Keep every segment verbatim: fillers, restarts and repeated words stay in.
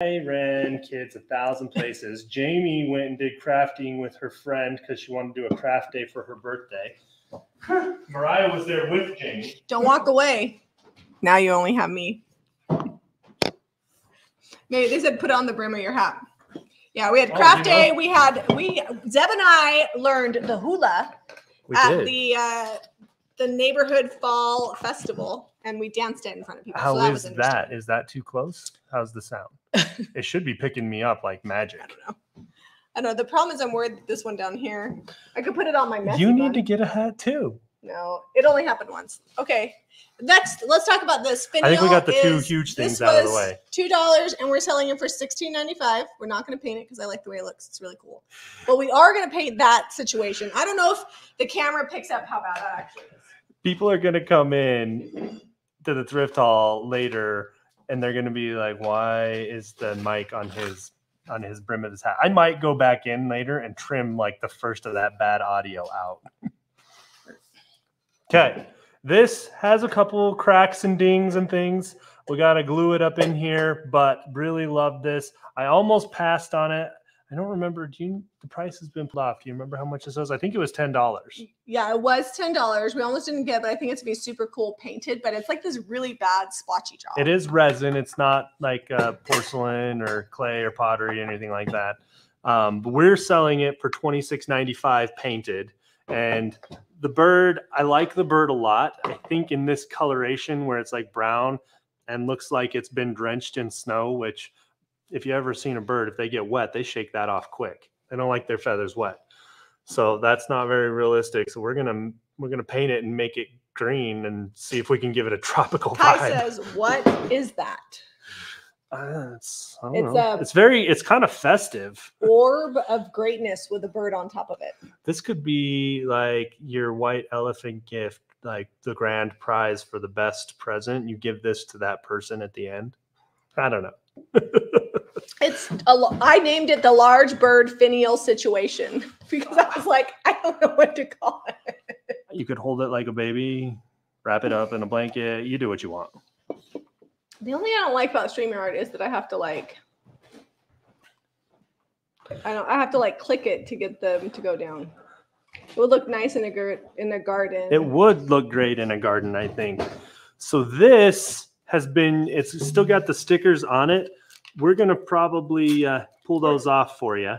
I ran kids a thousand places. Jamie went and did crafting with her friend because she wanted to do a craft day for her birthday. Mariah was there with Jamie. Don't walk away. Now you only have me. Maybe they said put on the brim of your hat. Yeah, we had craft oh, day. Know? We had we Zeb and I learned the hula we at did. the uh, the neighborhood fall festival, and we danced it in front of people. How so that is was that? Is that too close? How's the sound? It should be picking me up like magic. I don't know. I know the problem is I'm worried that this one down here. I could put it on my messy You need bun. to get a hat too. No, it only happened once. Okay, next let's talk about this. Spinel I think we got the is, two huge things out of the way. Two dollars, and we're selling it for sixteen ninety-five. We're not going to paint it because I like the way it looks. It's really cool. But we are going to paint that situation. I don't know if the camera picks up how bad that actually is. People are going to come in to the thrift haul later, and they're going to be like, "Why is the mic on his?" on his brim of his hat. I might go back in later and trim like the first of that bad audio out. Okay. This has a couple cracks and dings and things. We got to glue it up in here, but really love this. I almost passed on it. I don't remember. Do you, the price has been pulled off. Do you remember how much this was? I think it was ten dollars. Yeah, it was ten dollars. We almost didn't get it, but I think it's going to be super cool painted, but it's like this really bad splotchy job. It is resin. It's not like uh, porcelain or clay or pottery or anything like that. Um, but we're selling it for twenty-six ninety-five painted. And the bird, I like the bird a lot. I think in this coloration where it's like brown and looks like it's been drenched in snow, which... if you ever seen a bird, if they get wet, they shake that off quick. They don't like their feathers wet. So that's not very realistic. So we're going to we're going to paint it and make it green and see if we can give it a tropical vibe. Kai says, "What is that?" Uh, it's I don't it's, know. A it's very it's kind of festive. Orb of greatness with a bird on top of it. This could be like your white elephant gift, like the grand prize for the best present. You give this to that person at the end. I don't know. It's a, I named it the large bird finial situation because I was like, I don't know what to call it. You could hold it like a baby, wrap it up in a blanket. You do what you want. The only thing I don't like about StreamYard is that I have to like, I don't, I have to like click it to get them to go down. It would look nice in a in a garden. It would look great in a garden, I think. So this has been, it's still got the stickers on it. We're going to probably uh, pull those off for you.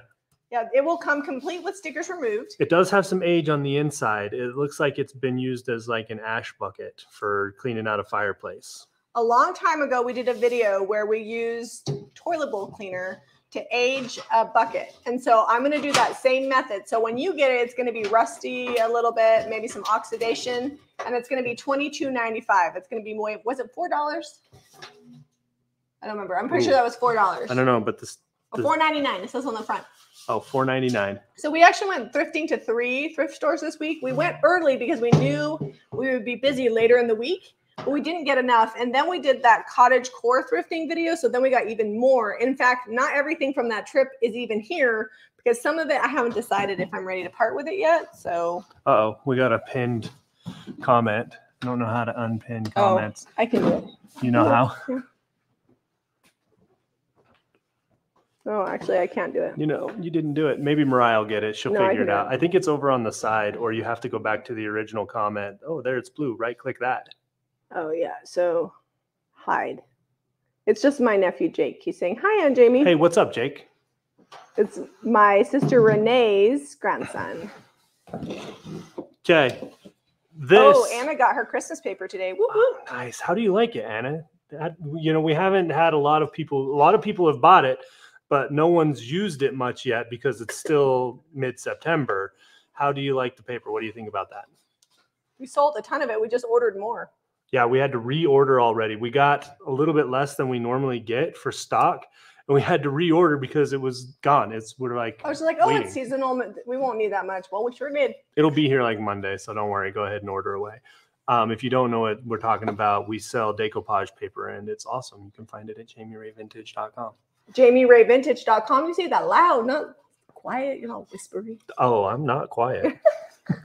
Yeah, it will come complete with stickers removed. It does have some age on the inside. It looks like it's been used as like an ash bucket for cleaning out a fireplace. A long time ago, we did a video where we used toilet bowl cleaner to age a bucket. And so I'm going to do that same method. So when you get it, it's going to be rusty a little bit, maybe some oxidation, and it's going to be twenty-two ninety-five. It's going to be more, was it four dollars? I don't remember. I'm pretty Ooh. sure that was four dollars. I don't know, but this, this... Oh, four ninety-nine. It says on the front. Oh, four ninety-nine. So we actually went thrifting to three thrift stores this week. We went early because we knew we would be busy later in the week, but we didn't get enough. And then we did that cottage core thrifting video. So then we got even more. In fact, not everything from that trip is even here because some of it I haven't decided if I'm ready to part with it yet. So uh oh, we got a pinned comment. I don't know how to unpin comments. Oh, I can do it. You know yeah. how? Yeah. Oh, actually, I can't do it. You know, you didn't do it. Maybe Mariah will get it. She'll no, figure it out. It. I think it's over on the side, or you have to go back to the original comment. Oh, there it's blue. Right-click that. Oh, yeah. So hide. It's just my nephew, Jake. He's saying, hi, Aunt Jamie. Hey, what's up, Jake? It's my sister Renee's grandson. Okay. This... Oh, Anna got her Christmas paper today. Woo-hoo. Oh, nice. How do you like it, Anna? That, you know, we haven't had a lot of people. A lot of people have bought it. But no one's used it much yet because it's still mid-September. How do you like the paper? What do you think about that? We sold a ton of it. We just ordered more. Yeah, we had to reorder already. We got a little bit less than we normally get for stock, and we had to reorder because it was gone. It's we're like I was like, oh, waiting. It's seasonal. We won't need that much. Well, we sure did. It'll be here like Monday, so don't worry. Go ahead and order away. Um, if you don't know what we're talking about, we sell decoupage paper, and it's awesome. You can find it at jamie ray vintage dot com. jamie ray vintage dot com. You say that loud, not quiet. You're not whispering. Oh, I'm not quiet.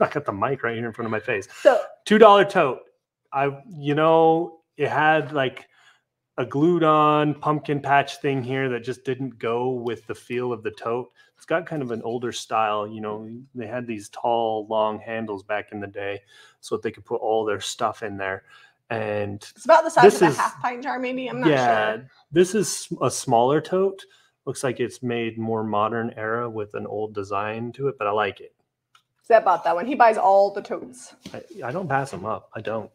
I got the mic right here in front of my face. So two dollar tote. I, you know, it had like a glued on pumpkin patch thing here that just didn't go with the feel of the tote. It's got kind of an older style. You know, they had these tall, long handles back in the day so that they could put all their stuff in there. And it's about the size of a half pint jar, maybe. I'm not sure. Yeah, this is a smaller tote. Looks like it's made more modern era with an old design to it, but I like it. Zeb bought that one. He buys all the totes. I, I don't pass them up. I don't.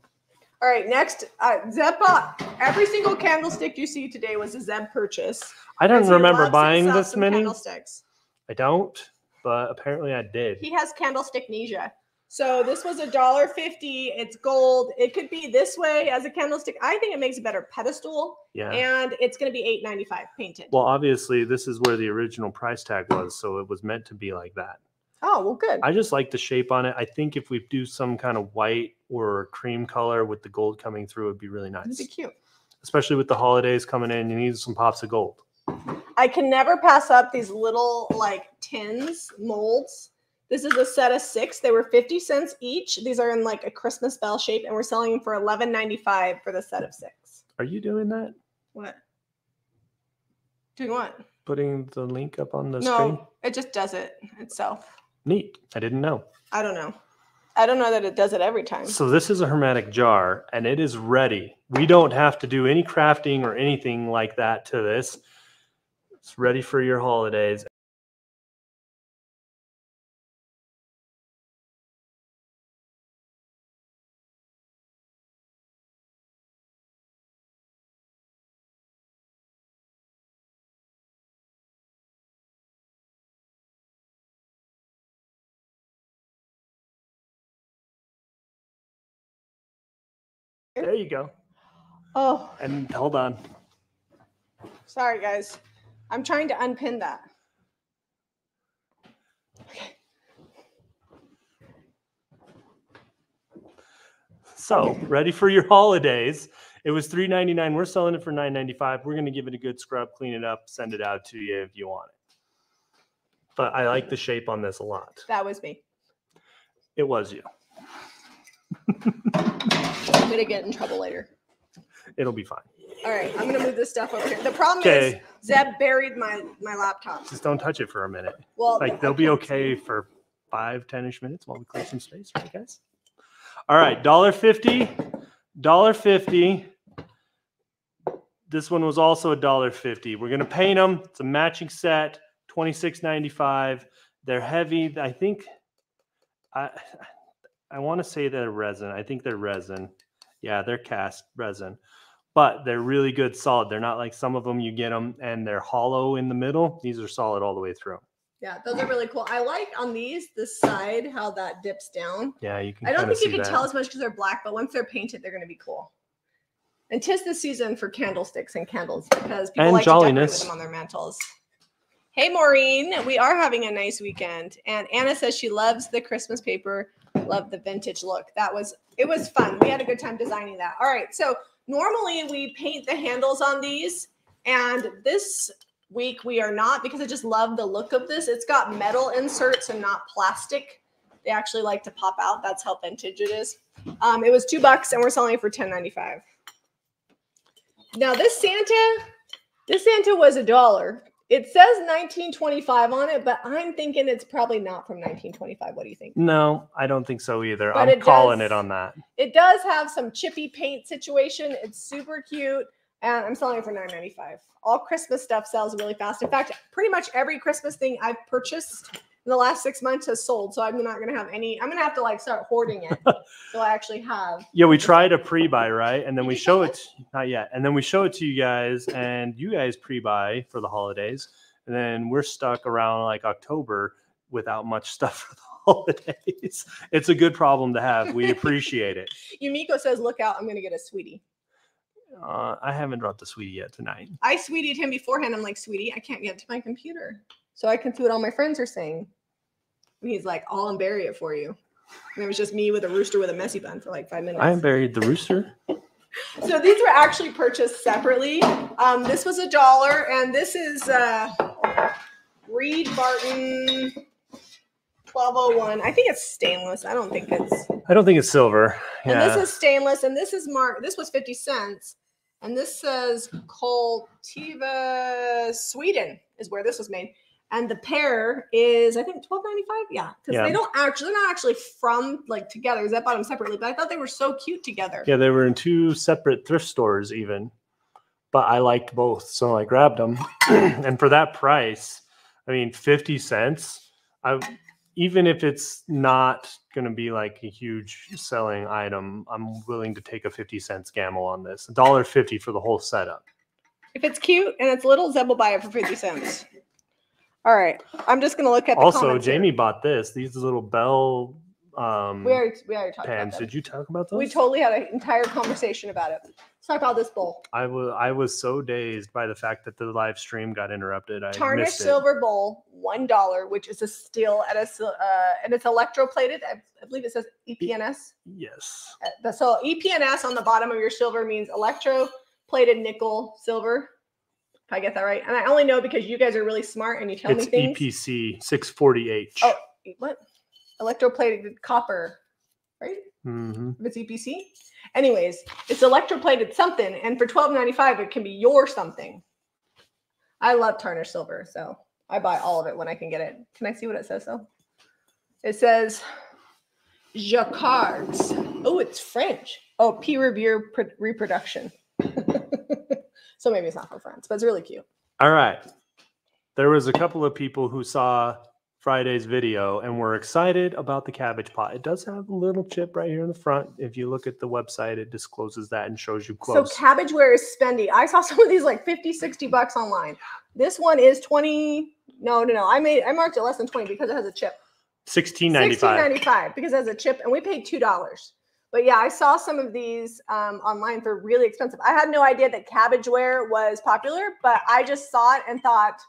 All right, next, uh, Zeb bought every single candlestick you see today was a Zeb purchase. I don't remember buying this many. Candlesticks. I don't, but apparently I did. He has candlesticknesia. So this was a dollar fifty. It's gold. It could be this way as a candlestick. I think it makes a better pedestal. Yeah. And it's going to be eight ninety-five painted. Well, obviously, this is where the original price tag was, so it was meant to be like that. Oh, well, good. I just like the shape on it. I think if we do some kind of white or cream color with the gold coming through, it'd be really nice. It'd be cute. Especially with the holidays coming in, you need some pops of gold. I can never pass up these little, like, tins, molds. This is a set of six. They were fifty cents each. These are in, like, a Christmas bell shape, and we're selling them for eleven ninety-five for the set of six. Are you doing that? What? Doing what? Putting the link up on the screen? No, it just does it itself. Neat. I didn't know. I don't know. I don't know that it does it every time. So this is a hermetic jar, and it is ready. We don't have to do any crafting or anything like that to this. It's ready for your holidays. There you go. Oh. And hold on. Sorry, guys. I'm trying to unpin that. Okay. So, okay. Ready for your holidays. It was three ninety-nine. We're selling it for nine ninety-five. We're going to give it a good scrub, clean it up, send it out to you if you want it. But I like the shape on this a lot. That was me. It was you. I'm going to get in trouble later. It'll be fine. All right. I'm going to move this stuff over here. The problem okay. is Zeb buried my, my laptop. Just don't touch it for a minute. Well, like no, they'll be okay for five, ten-ish minutes while we clear some space, right, guys? All right. one fifty. one fifty. This one was also one fifty. We're going to paint them. It's a matching set. twenty-six ninety-five. They're heavy. I think... I. I want to say they're resin. I think they're resin. Yeah, they're cast resin, but they're really good solid. They're not like some of them you get them and they're hollow in the middle. These are solid all the way through. Yeah, those are really cool. I like on these, this side, how that dips down. Yeah, you can. I don't think you can that. tell as much because they're black, but once they're painted, they're going to be cool. And 'tis the season for candlesticks and candles because people and like jolliness. to decorate them on their mantles. Hey, Maureen, we are having a nice weekend. And Anna says she loves the Christmas paper. Love the vintage look. That was, it was fun. We had a good time designing that. All right. So normally we paint the handles on these, and this week we are not because I just love the look of this. It's got metal inserts and not plastic. They actually like to pop out. That's how vintage it is. Um, it was two bucks and we're selling it for ten ninety-five. Now this Santa, this Santa was a dollar. It says nineteen twenty-five on it, but I'm thinking it's probably not from nineteen twenty-five. What do you think? No, I don't think so either. But I'm calling it on that. It does have some chippy paint situation. It's super cute, and I'm selling it for nine ninety-five. All Christmas stuff sells really fast. In fact, pretty much every Christmas thing I've purchased in the last six months has sold, so I'm not going to have any. I'm going to have to like start hoarding it so I actually have. Yeah, we tried a pre-buy, right? And then we show it, not yet. And then we show it to you guys, and you guys pre-buy for the holidays. And then we're stuck around like October without much stuff for the holidays. It's a good problem to have. We appreciate it. Yumiko says, look out, I'm going to get a sweetie. Uh, I haven't brought the sweetie yet tonight. I sweetied him beforehand. I'm like, sweetie, I can't get to my computer. So I can see what all my friends are saying. And he's like, I'll unbury it for you. And it was just me with a rooster with a messy bun for like five minutes. I unburied the rooster. So these were actually purchased separately. Um, this was a dollar. And this is uh, Reed Barton twelve oh one. I think it's stainless. I don't think it's. I don't think it's silver. Yeah. And this is stainless. And this is marked. This was fifty cents. And this says Cultiva Sweden is where this was made. And the pair is, I think, twelve ninety-five. Yeah, because yeah. they don't actually—they're not actually from like together. Because I bought them separately, but I thought they were so cute together. Yeah, they were in two separate thrift stores even, but I liked both, so I grabbed them. And for that price, I mean, fifty cents. I even if it's not going to be like a huge selling item, I'm willing to take a fifty cents gamble on this. A dollar fifty for the whole setup. If it's cute and it's little, Zeb will buy it for fifty cents. All right, I'm just gonna look at the also. Jamie here. Bought this. These little bell um, we already, we already talked pans. About Did you talk about those? We totally had an entire conversation about it. Let's talk about this bowl. I was I was so dazed by the fact that the live stream got interrupted. I tarnished silver it. bowl, one dollar, which is a steel at a uh, and it's electroplated. I, I believe it says E P N S. Yes. So E P N S on the bottom of your silver means electroplated nickel silver. I get that right, and I only know because you guys are really smart and you tell it's me things. It's E P C six forty H. Oh, what? Electroplated copper, right? Mm-hmm. If it's E P C. Anyways, it's electroplated something, and for twelve ninety-five, it can be your something. I love tarnished silver, so I buy all of it when I can get it. Can I see what it says though? It says Jacquard. Oh, it's French. Oh, P. Revere Reproduction. So maybe it's not for friends, but it's really cute. All right. There was a couple of people who saw Friday's video and were excited about the cabbage pot. It does have a little chip right here in the front. If you look at the website, it discloses that and shows you close. So cabbageware is spendy. I saw some of these like fifty, sixty bucks online. This one is twenty. No, no, no. I made I marked it less than twenty because it has a chip. sixteen ninety-five. sixteen ninety-five because it has a chip and we paid two dollars. But yeah, I saw some of these um, online for really expensive. I had no idea that cabbageware was popular, but I just saw it and thought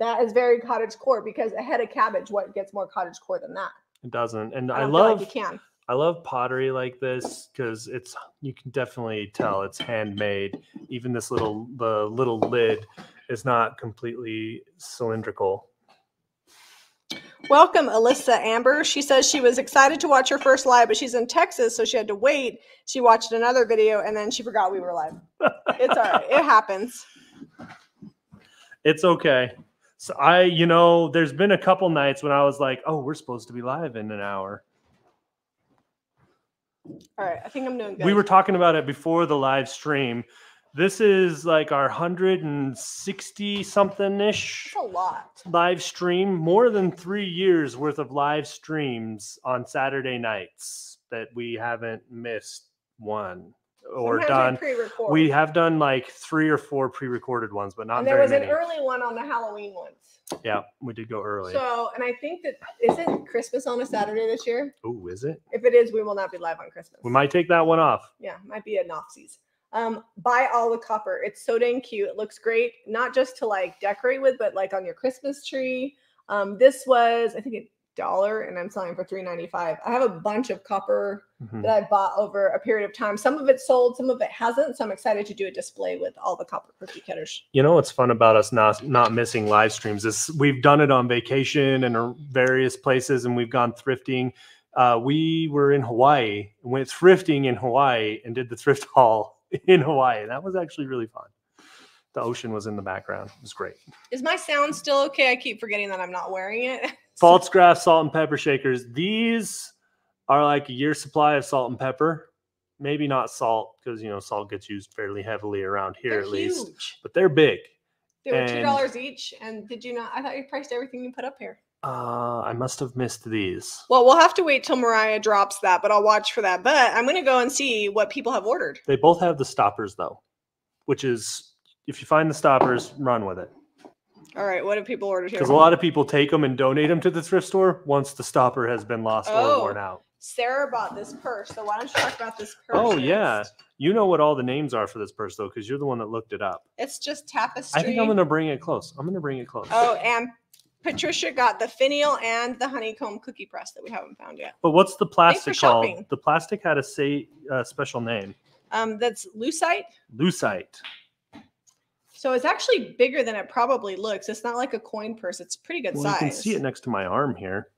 that is very cottage core because a head of cabbage, what gets more cottage core than that? It doesn't. And I, I love like you can. I love pottery like this because it's you can definitely tell it's handmade. Even this little the little lid is not completely cylindrical. Welcome, Alyssa Amber. She says she was excited to watch her first live, but she's in Texas, so she had to wait. She watched another video, and then she forgot we were live. It's all right. It happens. It's okay. So I, you know, there's been a couple nights when I was like, oh, we're supposed to be live in an hour. All right. I think I'm doing good. We were talking about it before the live stream. This is like our one hundred sixty something ish a lot. Live stream, more than three years worth of live streams on Saturday nights that we haven't missed one or Sometimes done. We have done like three or four pre-recorded ones, but not and there very was many. An early one on the Halloween ones. Yeah, we did go early. So, and I think that isn't Christmas on a Saturday this year? Oh, is it? If it is, we will not be live on Christmas. We might take that one off. Yeah, might be a Nopsies. Um, buy all the copper. It's so dang cute. It looks great. Not just to like decorate with, but like on your Christmas tree. Um, this was, I think a dollar and I'm selling for three ninety-five. I have a bunch of copper mm-hmm. that I bought over a period of time. Some of it's sold, some of it hasn't. So I'm excited to do a display with all the copper cookie cutters. You know, what's fun about us not, not missing live streams is we've done it on vacation and various places and we've gone thrifting. Uh, we were in Hawaii, went thrifting in Hawaii and did the thrift haul in Hawaii. That was actually really fun. The ocean was in the background. It was great. Is my sound still okay? I keep forgetting that I'm not wearing it. False grass salt and pepper shakers. These are like a year's supply of salt and pepper. Maybe not salt because, you know, salt gets used fairly heavily around here they're at huge. least. But they're big. They were and, two dollars each. And did you not? I thought you priced everything you put up here. Uh, I must have missed these. Well, we'll have to wait till Mariah drops that, but I'll watch for that. But I'm going to go and see what people have ordered. They both have the stoppers, though, which is if you find the stoppers, run with it. All right. What have people ordered here? Because a lot of people take them and donate them to the thrift store once the stopper has been lost oh, or worn out. Sarah bought this purse, so why don't you talk about this purse? Oh, next? Yeah. You know what all the names are for this purse, though, because you're the one that looked it up. It's just tapestry. I think I'm going to bring it close. I'm going to bring it close. Oh, and Patricia got the finial and the honeycomb cookie press that we haven't found yet. But what's the plastic called? Shopping. The plastic had a say uh, special name. Um, that's Lucite. Lucite. So it's actually bigger than it probably looks. It's not like a coin purse. It's pretty good well, size. You can see it next to my arm here.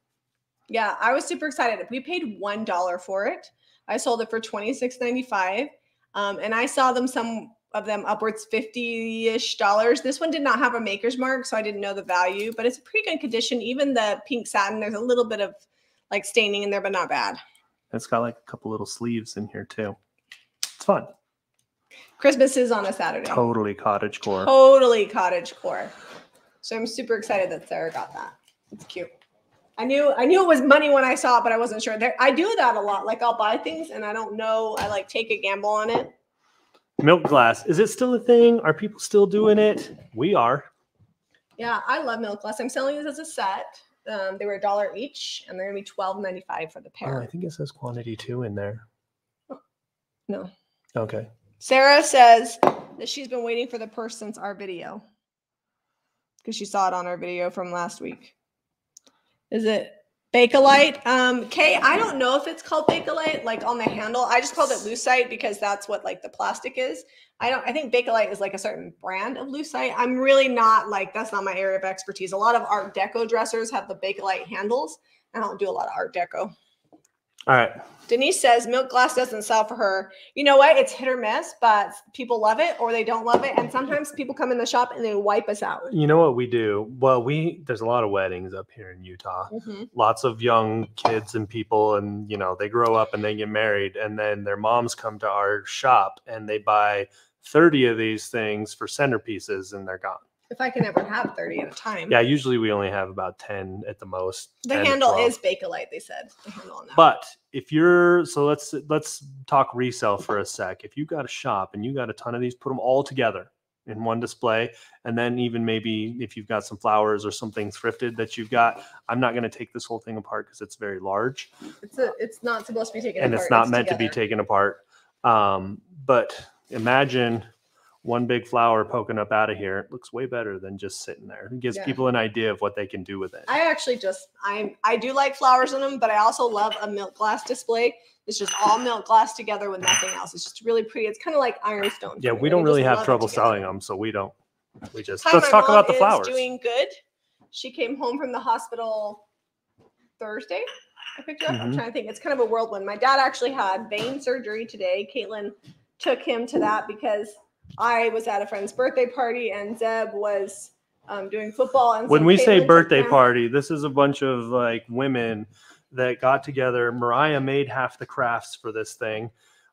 Yeah, I was super excited. We paid one dollar for it. I sold it for twenty-six ninety-five. Um, and I saw them some of them upwards fifty-ish dollars. This one did not have a maker's mark, so I didn't know the value, but it's a pretty good condition. Even the pink satin, there's a little bit of like staining in there, but not bad. It's got like a couple little sleeves in here too. It's fun. Christmas is on a Saturday. Totally cottagecore. Totally cottagecore. So I'm super excited that Sarah got that. It's cute. I knew I knew it was money when I saw it, but I wasn't sure. There, I do that a lot. Like I'll buy things and I don't know. I like take a gamble on it. Milk glass. Is it still a thing? Are people still doing it? We are. Yeah, I love milk glass. I'm selling this as a set. Um, they were a dollar each, and they're gonna be twelve ninety-five for the pair. Oh, I think it says quantity two in there. No. Okay. Sarah says that she's been waiting for the purse since our video because she saw it on our video from last week. Is it Bakelite? Um, Kay, I don't know if it's called Bakelite, like on the handle. I just called it Lucite because that's what like the plastic is. I don't. I think Bakelite is like a certain brand of Lucite. I'm really not like, that's not my area of expertise. A lot of Art Deco dressers have the Bakelite handles. I don't do a lot of Art Deco. All right. Denise says milk glass doesn't sell for her. You know what? It's hit or miss, but people love it or they don't love it. And sometimes people come in the shop and they wipe us out. You know what we do? Well, we there's a lot of weddings up here in Utah. Mm-hmm. Lots of young kids and people, and you know, they grow up and they get married, and then their moms come to our shop and they buy thirty of these things for centerpieces and they're gone. If I can ever have thirty at a time. Yeah, usually we only have about ten at the most. The handle is Bakelite, they said. The handle on that. But if you're, so let's let's talk resale for a sec. If you've got a shop and you got a ton of these, put them all together in one display. And then even maybe if you've got some flowers or something thrifted that you've got, I'm not going to take this whole thing apart because it's very large. It's a, it's not supposed to be taken apart. And it's not meant to be taken apart. Um, but imagine one big flower poking up out of here. It looks way better than just sitting there. It gives yeah. people an idea of what they can do with it. I actually just, I I do like flowers in them, but I also love a milk glass display. It's just all milk glass together with nothing else. It's just really pretty. It's kind of like ironstone. Yeah, we don't really have trouble selling them, so we don't. We just, let's talk about the flowers. My mom is doing good. She came home from the hospital Thursday. I picked it up. Mm-hmm. I'm trying to think. It's kind of a whirlwind. My dad actually had vein surgery today. Caitlin took him to that because I was at a friend's birthday party and Zeb was um, doing football. And when we say birthday party, this is a bunch of like women that got together. Mariah made half the crafts for this thing.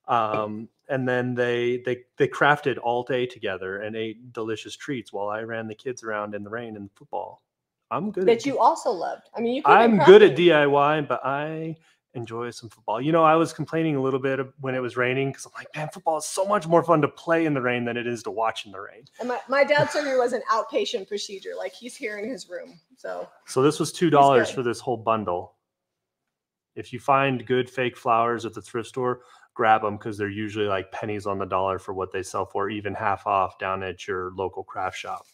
Um, and then they, they, they crafted all day together and ate delicious treats while I ran the kids around in the rain and football. I'm good. That you also loved. I mean, you I'm good at D I Y, but I enjoy some football. You know, I was complaining a little bit when it was raining because I'm like, man, football is so much more fun to play in the rain than it is to watch in the rain. And my, my dad's surgery was an outpatient procedure. Like he's here in his room. So so this was two dollars for this whole bundle. If you find good fake flowers at the thrift store, grab them because they're usually like pennies on the dollar for what they sell for, even half off down at your local craft shop.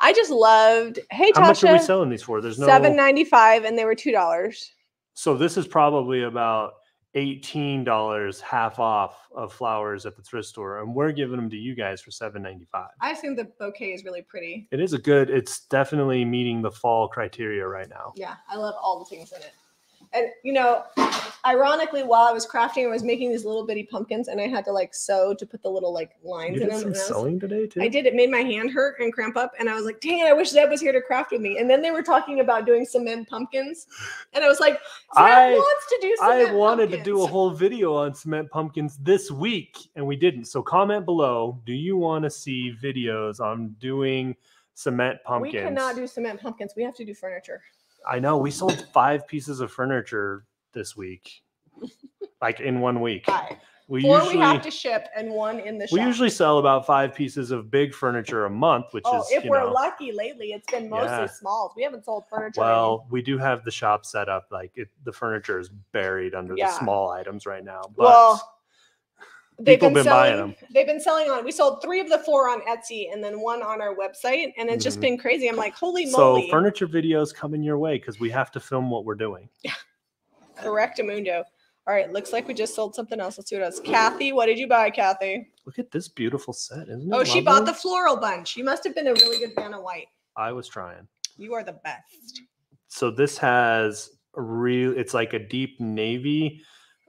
I just loved. Hey, how Tasha, much are we selling these for? There's no seven ninety-five, and they were two dollars. So this is probably about eighteen dollars half off of flowers at the thrift store. And we're giving them to you guys for seven ninety-five. I think the bouquet is really pretty. It is a good, it's definitely meeting the fall criteria right now. Yeah, I love all the things in it. And, you know, ironically, while I was crafting, I was making these little bitty pumpkins and I had to like sew to put the little like lines you in them. You did some sewing today too? I did. It made my hand hurt and cramp up. And I was like, dang, I wish Zeb was here to craft with me. And then they were talking about doing cement pumpkins. And I was like, I wants to do cement I wanted pumpkins. to do a whole video on cement pumpkins this week and we didn't. So comment below, do you want to see videos on doing cement pumpkins? We cannot do cement pumpkins. We have to do furniture. I know we sold five pieces of furniture this week, like in one week. Five. We Four usually we have to ship and one in the shop. We usually sell about five pieces of big furniture a month, which oh, is if you we're know, lucky. Lately, it's been mostly yeah. smalls. We haven't sold furniture. Well, anymore. we do have the shop set up like it, the furniture is buried under yeah. the small items right now. But well, They've People been, been selling, buying them. They've been selling on. We sold three of the four on Etsy and then one on our website. And it's just mm-hmm. been crazy. I'm like, holy moly. So furniture videos coming your way because we have to film what we're doing. Yeah. Correctamundo. All right. Looks like we just sold something else. Let's see what else. Kathy, what did you buy, Kathy? Look at this beautiful set. Isn't it? Oh, lovely? She bought the floral bunch. You must have been a really good fan of white. I was trying. You are the best. So this has a real, it's like a deep navy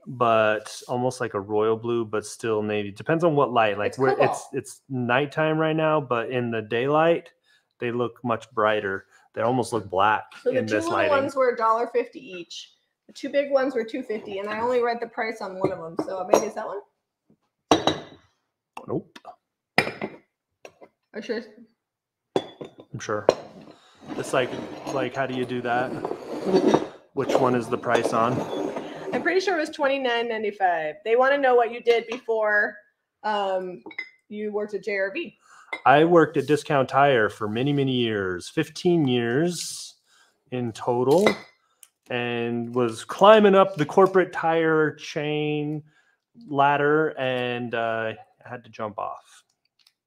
but almost like a royal blue, but still navy. Depends on what light. Like it's where it's it's nighttime right now, but in the daylight they look much brighter. They almost look black. So in this lighting. The two little ones were a dollar fifty each. The two big ones were two fifty, and I only read the price on one of them. So maybe it's that one. Nope. Are you sure? I'm sure. It's like, like how do you do that? Which one is the price on? I'm pretty sure it was twenty-nine ninety-five. They want to know what you did before um, you worked at J R V. I worked at Discount Tire for many, many years, fifteen years in total, and was climbing up the corporate tire chain ladder, and uh, I had to jump off.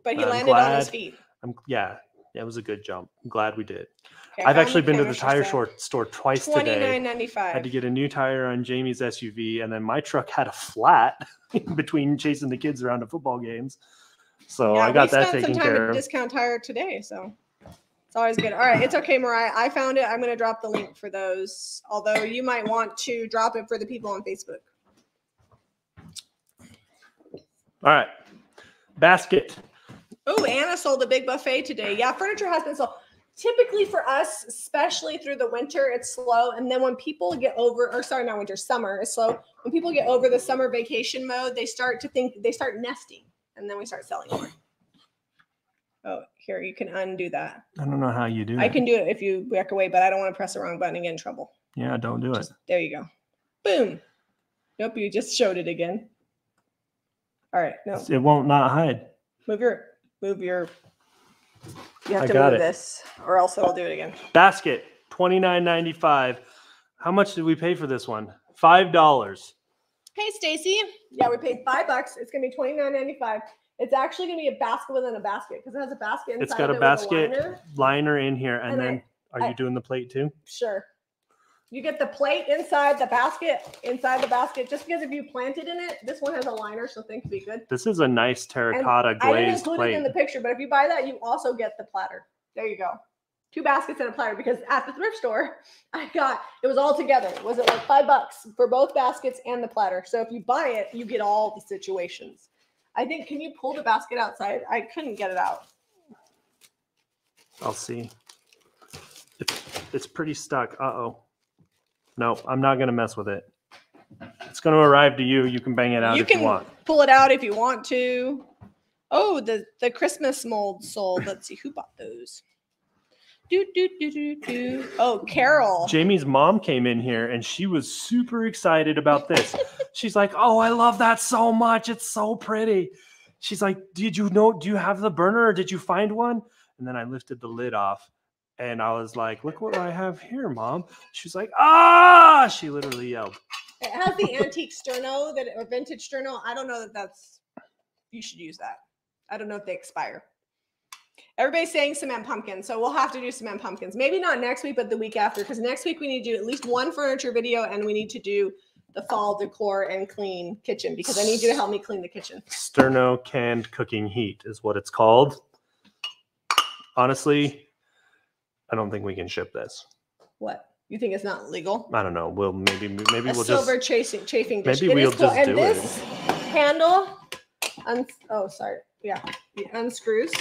But he I'm landed glad, on his feet. I'm, yeah, it was a good jump. I'm glad we did. Okay, I've actually been to the tire short store twice today. twenty-nine ninety-five. I had to get a new tire on Jamie's S U V, and then my truck had a flat in between chasing the kids around to football games. So yeah, I got that taken care of. Discount Tire today, so it's always good. All right, it's okay, Mariah. I found it. I'm going to drop the link for those, although you might want to drop it for the people on Facebook. All right, basket. Oh, Anna sold a big buffet today. Yeah, furniture has been sold. Typically for us, especially through the winter, it's slow. And then when people get over, or sorry, not winter, summer is slow. When people get over the summer vacation mode, they start to think, they start nesting. And then we start selling more. Oh, here, you can undo that. I don't know how you do it. I can do it if you back away, but I don't want to press the wrong button and get in trouble. Yeah, don't do just, it. There you go. Boom. Nope, you just showed it again. All right, no. It won't not hide. Move your, move your, you have I to got move it. This or else it'll do it again. Basket, twenty-nine ninety-five. How much did we pay for this one? five dollars. Hey, Stacy. Yeah, we paid five bucks. It's gonna be twenty-nine ninety-five. It's actually gonna be a basket within a basket because it has a basket inside. It's got a basket liner. liner in here, and, and then I, are I, you doing the plate too? Sure. You get the plate inside the basket, inside the basket. Just because if you planted in it, this one has a liner, so things be good. This is a nice terracotta and glazed plate. I didn't include plate. it in the picture, but if you buy that, you also get the platter. There you go. Two baskets and a platter, because at the thrift store, I got, it was all together. Was it like five bucks for both baskets and the platter? So if you buy it, you get all the situations. I think, can you pull the basket outside? I couldn't get it out. I'll see. It's, it's pretty stuck. Uh-oh. No, I'm not going to mess with it. It's going to arrive to you. You can bang it out you if you want. You can pull it out if you want to. Oh, the, the Christmas mold sold. Let's see who bought those. Do, do, do, do, do. Oh, Carol. Jamie's mom came in here and she was super excited about this. She's like, oh, I love that so much. It's so pretty. She's like, did you know, do you have the burner or did you find one? And then I lifted the lid off and I was like, look what I have here, Mom. She's like, ah, she literally yelled. It has the antique Sterno that, or vintage Sterno. I don't know that that's, you should use that. I don't know if they expire. Everybody's saying cement pumpkins, so we'll have to do cement pumpkins. Maybe not next week, but the week after, because next week we need to do at least one furniture video, and we need to do the fall decor and clean kitchen, because I need you to help me clean the kitchen. Sterno canned cooking heat is what it's called. Honestly, I don't think we can ship this. What? You think it's not legal? I don't know. We'll maybe maybe a we'll silver just chafing chafing dish. Maybe it we'll cool. just and do this it. This handle, un oh sorry, yeah, it unscrews.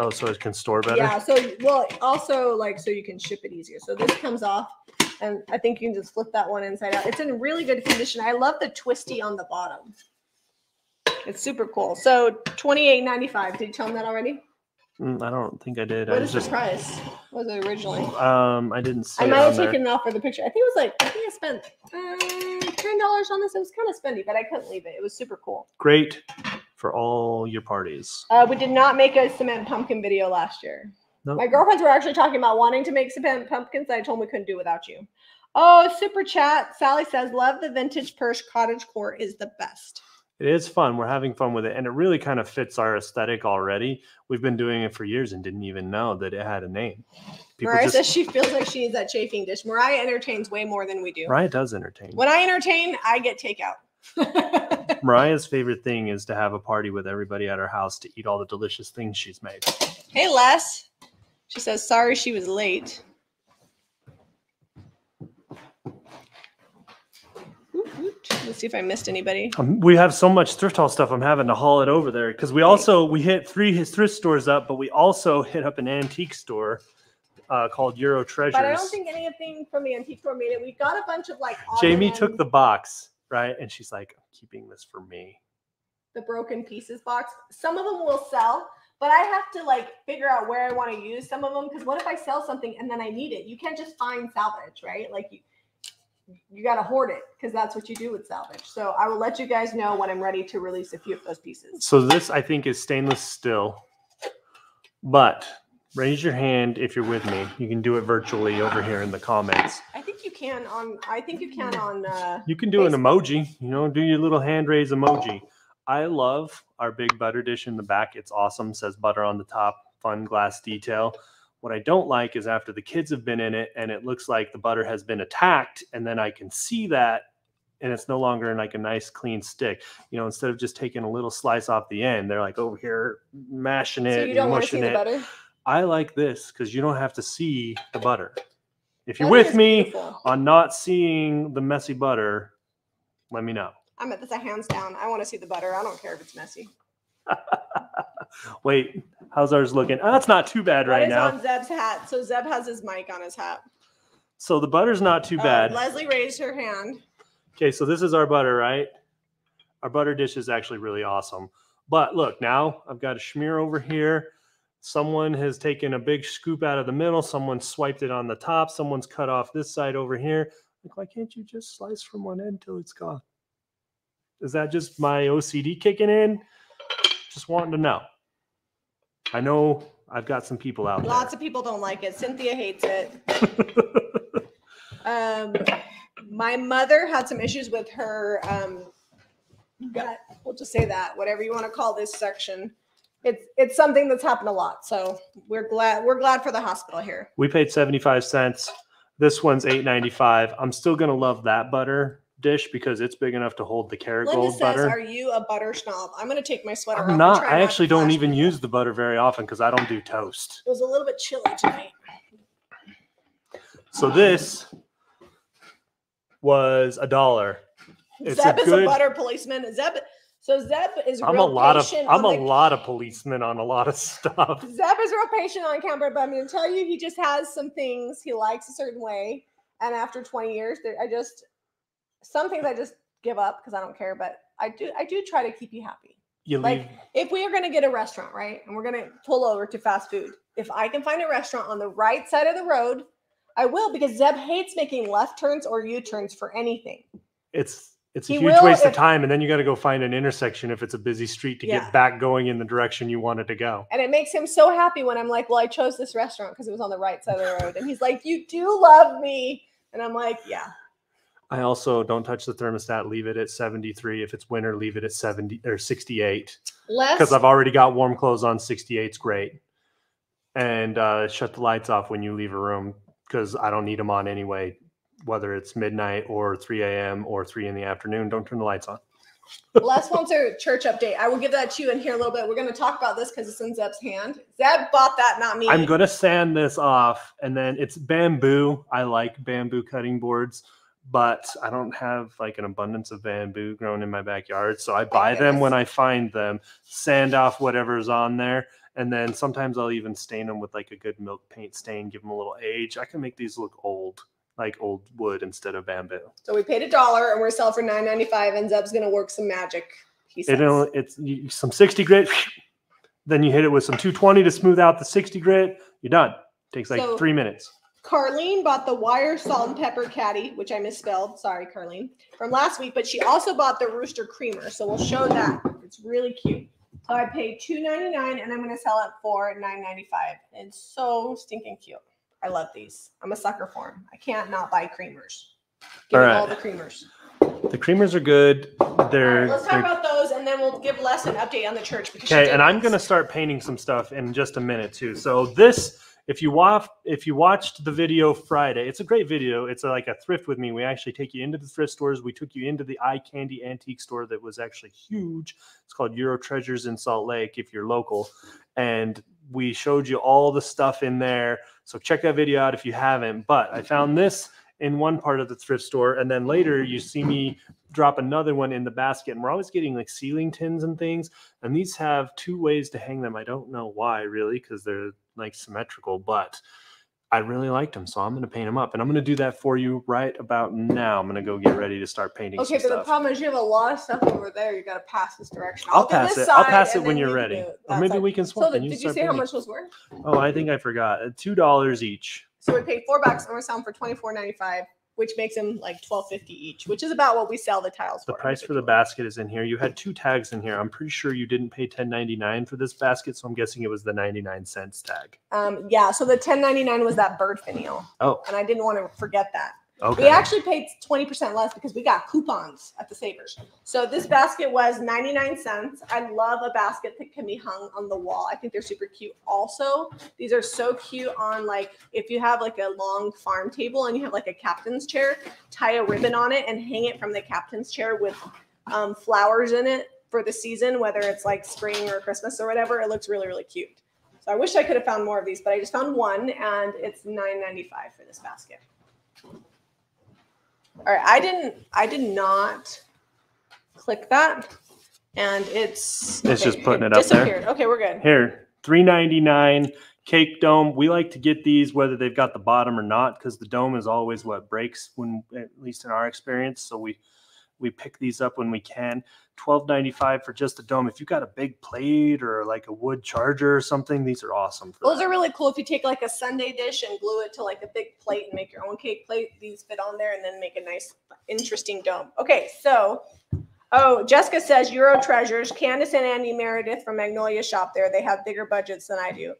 Oh, so it can store better? Yeah, so, well, also, like, so you can ship it easier. So this comes off, and I think you can just flip that one inside out. It's in really good condition. I love the twisty on the bottom. It's super cool. So twenty-eight ninety-five. Did you tell them that already? Mm, I don't think I did. What I is was the just... price? What was it originally? Um, I didn't see I might it have taken there. it off for the picture. I think it was, like, I think I spent uh, ten dollars on this. It was kind of spendy, but I couldn't leave it. It was super cool. Great. For all your parties. Uh, we did not make a cement pumpkin video last year. Nope. My girlfriends were actually talking about wanting to make cement pumpkins. I told them we couldn't do it without you. Oh, super chat. Sally says, love the vintage purse. Cottage core is the best. It is fun. We're having fun with it. And it really kind of fits our aesthetic already. We've been doing it for years and didn't even know that it had a name. People Mariah just... says she feels like she needs that chafing dish. Mariah entertains way more than we do. Mariah does entertain. When I entertain, I get takeout. Mariah's favorite thing is to have a party with everybody at her house to eat all the delicious things she's made. Hey, Les. She says, sorry she was late. Woot, woot. Let's see if I missed anybody. Um, we have so much thrift haul stuff. I'm having to haul it over there because we also we hit three his thrift stores up, but we also hit up an antique store uh, called Euro Treasures. But I don't think anything from the antique store made it. We got a bunch of like. Jamie took the box, right? And she's like, "I'm keeping this for me." The broken pieces box. Some of them will sell, but I have to like figure out where I want to use some of them because what if I sell something and then I need it? You can't just find salvage, right? Like you. You got to hoard it because that's what you do with salvage. So I will let you guys know when I'm ready to release a few of those pieces. So this, I think, is stainless steel. But raise your hand if you're with me. You can do it virtually over here in the comments. I think you can on, I think you can on. Uh, you can do Facebook. An emoji, you know, do your little hand raise emoji. I love our big butter dish in the back. It's awesome. Says butter on the top, fun glass detail. What I don't like is after the kids have been in it and it looks like the butter has been attacked and then I can see that and it's no longer like a nice clean stick. You know, instead of just taking a little slice off the end, they're like over here mashing it. So you don't want to see the butter? I like this because you don't have to see the butter. If you're with me on not seeing the messy butter, let me know. I'm at this, hands down. I want to see the butter. I don't care if it's messy. Wait, how's ours looking? Oh, that's not too bad right now. That is on Zeb's hat. So Zeb has his mic on his hat. So the butter's not too bad. Uh, Leslie raised her hand. Okay, so this is our butter, right? Our butter dish is actually really awesome. But look, now I've got a schmear over here. Someone has taken a big scoop out of the middle. Someone swiped it on the top. Someone's cut off this side over here. Like, why can't you just slice from one end till it's gone? Is that just my O C D kicking in? Just wanting to know. I know I've got some people out there. Lots of people don't like it. Cynthia hates it. um, my mother had some issues with her um, gut. We'll just say that, whatever you want to call this section. It's it's something that's happened a lot. So we're glad we're glad for the hospital here. We paid seventy-five cents. This one's eight ninety-five. I'm still gonna love that butter dish because it's big enough to hold the Kerrygold butter. Linda says, butter. Are you a butter snob? I'm going to take my sweater I'm off. Not, I not actually don't even people. use the butter very often because I don't do toast. It was a little bit chilly tonight. So this was a dollar. It's Zeb a is good, a butter policeman. Zeb, so Zeb is I'm real a lot patient. Of, I'm a the, lot of policemen on a lot of stuff. Zeb is real patient on camera, but I'm going to tell you, he just has some things he likes a certain way. And after twenty years, I just... Some things I just give up because I don't care, but I do I do try to keep you happy. You like leave. If we are going to get a restaurant, right, and we're going to pull over to fast food, if I can find a restaurant on the right side of the road, I will, because Zeb hates making left turns or U-turns for anything. It's it's a he huge waste if, of time, and then you got to go find an intersection if it's a busy street to yeah. get back going in the direction you wanted to go. And it makes him so happy when I'm like, well, I chose this restaurant because it was on the right side of the road. And he's like, you do love me. And I'm like, yeah. I also don't touch the thermostat. Leave it at seventy-three. If it's winter, leave it at seventy or sixty-eight. Because I've already got warm clothes on. sixty-eight's great. And uh, shut the lights off when you leave a room because I don't need them on anyway. Whether it's midnight or three A M or three in the afternoon, don't turn the lights on. Last one's a church update. I will give that to you in here a little bit. We're going to talk about this because it's in Zeb's hand. Zeb bought that, not me. I'm going to sand this off. And then it's bamboo. I like bamboo cutting boards. But I don't have like an abundance of bamboo grown in my backyard. So I buy them when I find them, sand off whatever's on there. And then sometimes I'll even stain them with like a good milk paint stain, give them a little age. I can make these look old, like old wood instead of bamboo. So we paid a dollar and we're selling for nine ninety-five and Zeb's going to work some magic. He says. It, it's some sixty grit. Then you hit it with some two twenty to smooth out the sixty grit. You're done. It takes like so three minutes. Carlene bought the wire salt and pepper caddy, which I misspelled. Sorry, Carlene, from last week. But she also bought the rooster creamer, so we'll show that. It's really cute. So I paid two ninety-nine, and I'm going to sell it for nine ninety-five. It's so stinking cute. I love these. I'm a sucker for them. I can't not buy creamers. Give all, right. all the creamers. The creamers are good. They're. Right, let's talk they're... about those, and then we'll give Les an update on the church. Okay, and I'm going to start painting some stuff in just a minute too. So this. If you watch, if you watched the video Friday, it's a great video. It's a, like a thrift with me. We actually take you into the thrift stores. We took you into the eye candy antique store that was actually huge. It's called Euro Treasures in Salt Lake if you're local. And we showed you all the stuff in there. So check that video out if you haven't. But I found this. in one part of the thrift store, and then later you see me drop another one in the basket. And we're always getting like ceiling tins and things, and these have two ways to hang them. I don't know why really, because they're like symmetrical, but I really liked them, so I'm going to paint them up. And I'm going to do that for you right about now. I'm going to go get ready to start painting okay, some stuff. Okay, but the problem is you have a lot of stuff over there. You've got to pass this direction. I'll, I'll pass it. I'll pass it when you're ready. Or maybe side. we can swap. So and you did you say how much those were? Oh, I think I forgot. two dollars each. So we paid four bucks and we're selling for twenty-four ninety-five, which makes them like twelve fifty each, which is about what we sell the tiles for. The price for the basket is in here. You had two tags in here. I'm pretty sure you didn't pay ten ninety-nine for this basket, so I'm guessing it was the ninety-nine cents tag. Um, yeah, so the ten ninety-nine was that bird finial. Oh. And I didn't want to forget that. Okay. We actually paid twenty percent less because we got coupons at the Savers. So this basket was ninety-nine cents. I love a basket that can be hung on the wall. I think they're super cute. Also, these are so cute on like, if you have like a long farm table and you have like a captain's chair, tie a ribbon on it and hang it from the captain's chair with um, flowers in it for the season, whether it's like spring or Christmas or whatever. It looks really, really cute. So I wish I could have found more of these, but I just found one, and it's nine ninety-five for this basket. All right, I didn't, I did not click that, and it's it's okay, just putting it, it up there. Okay, we're good. Here, three ninety-nine cake dome. We like to get these whether they've got the bottom or not, because the dome is always what breaks, when at least in our experience. So we we pick these up when we can. twelve ninety-five for just the dome. If you've got a big plate or like a wood charger or something, these are awesome. For Those that. are really cool. If you take like a sundae dish and glue it to like a big plate and make your own cake plate, these fit on there and then make a nice, interesting dome. Okay, so, oh, Jessica says Euro Treasures. Candace and Andy Meredith from Magnolia shop there. They have bigger budgets than I do.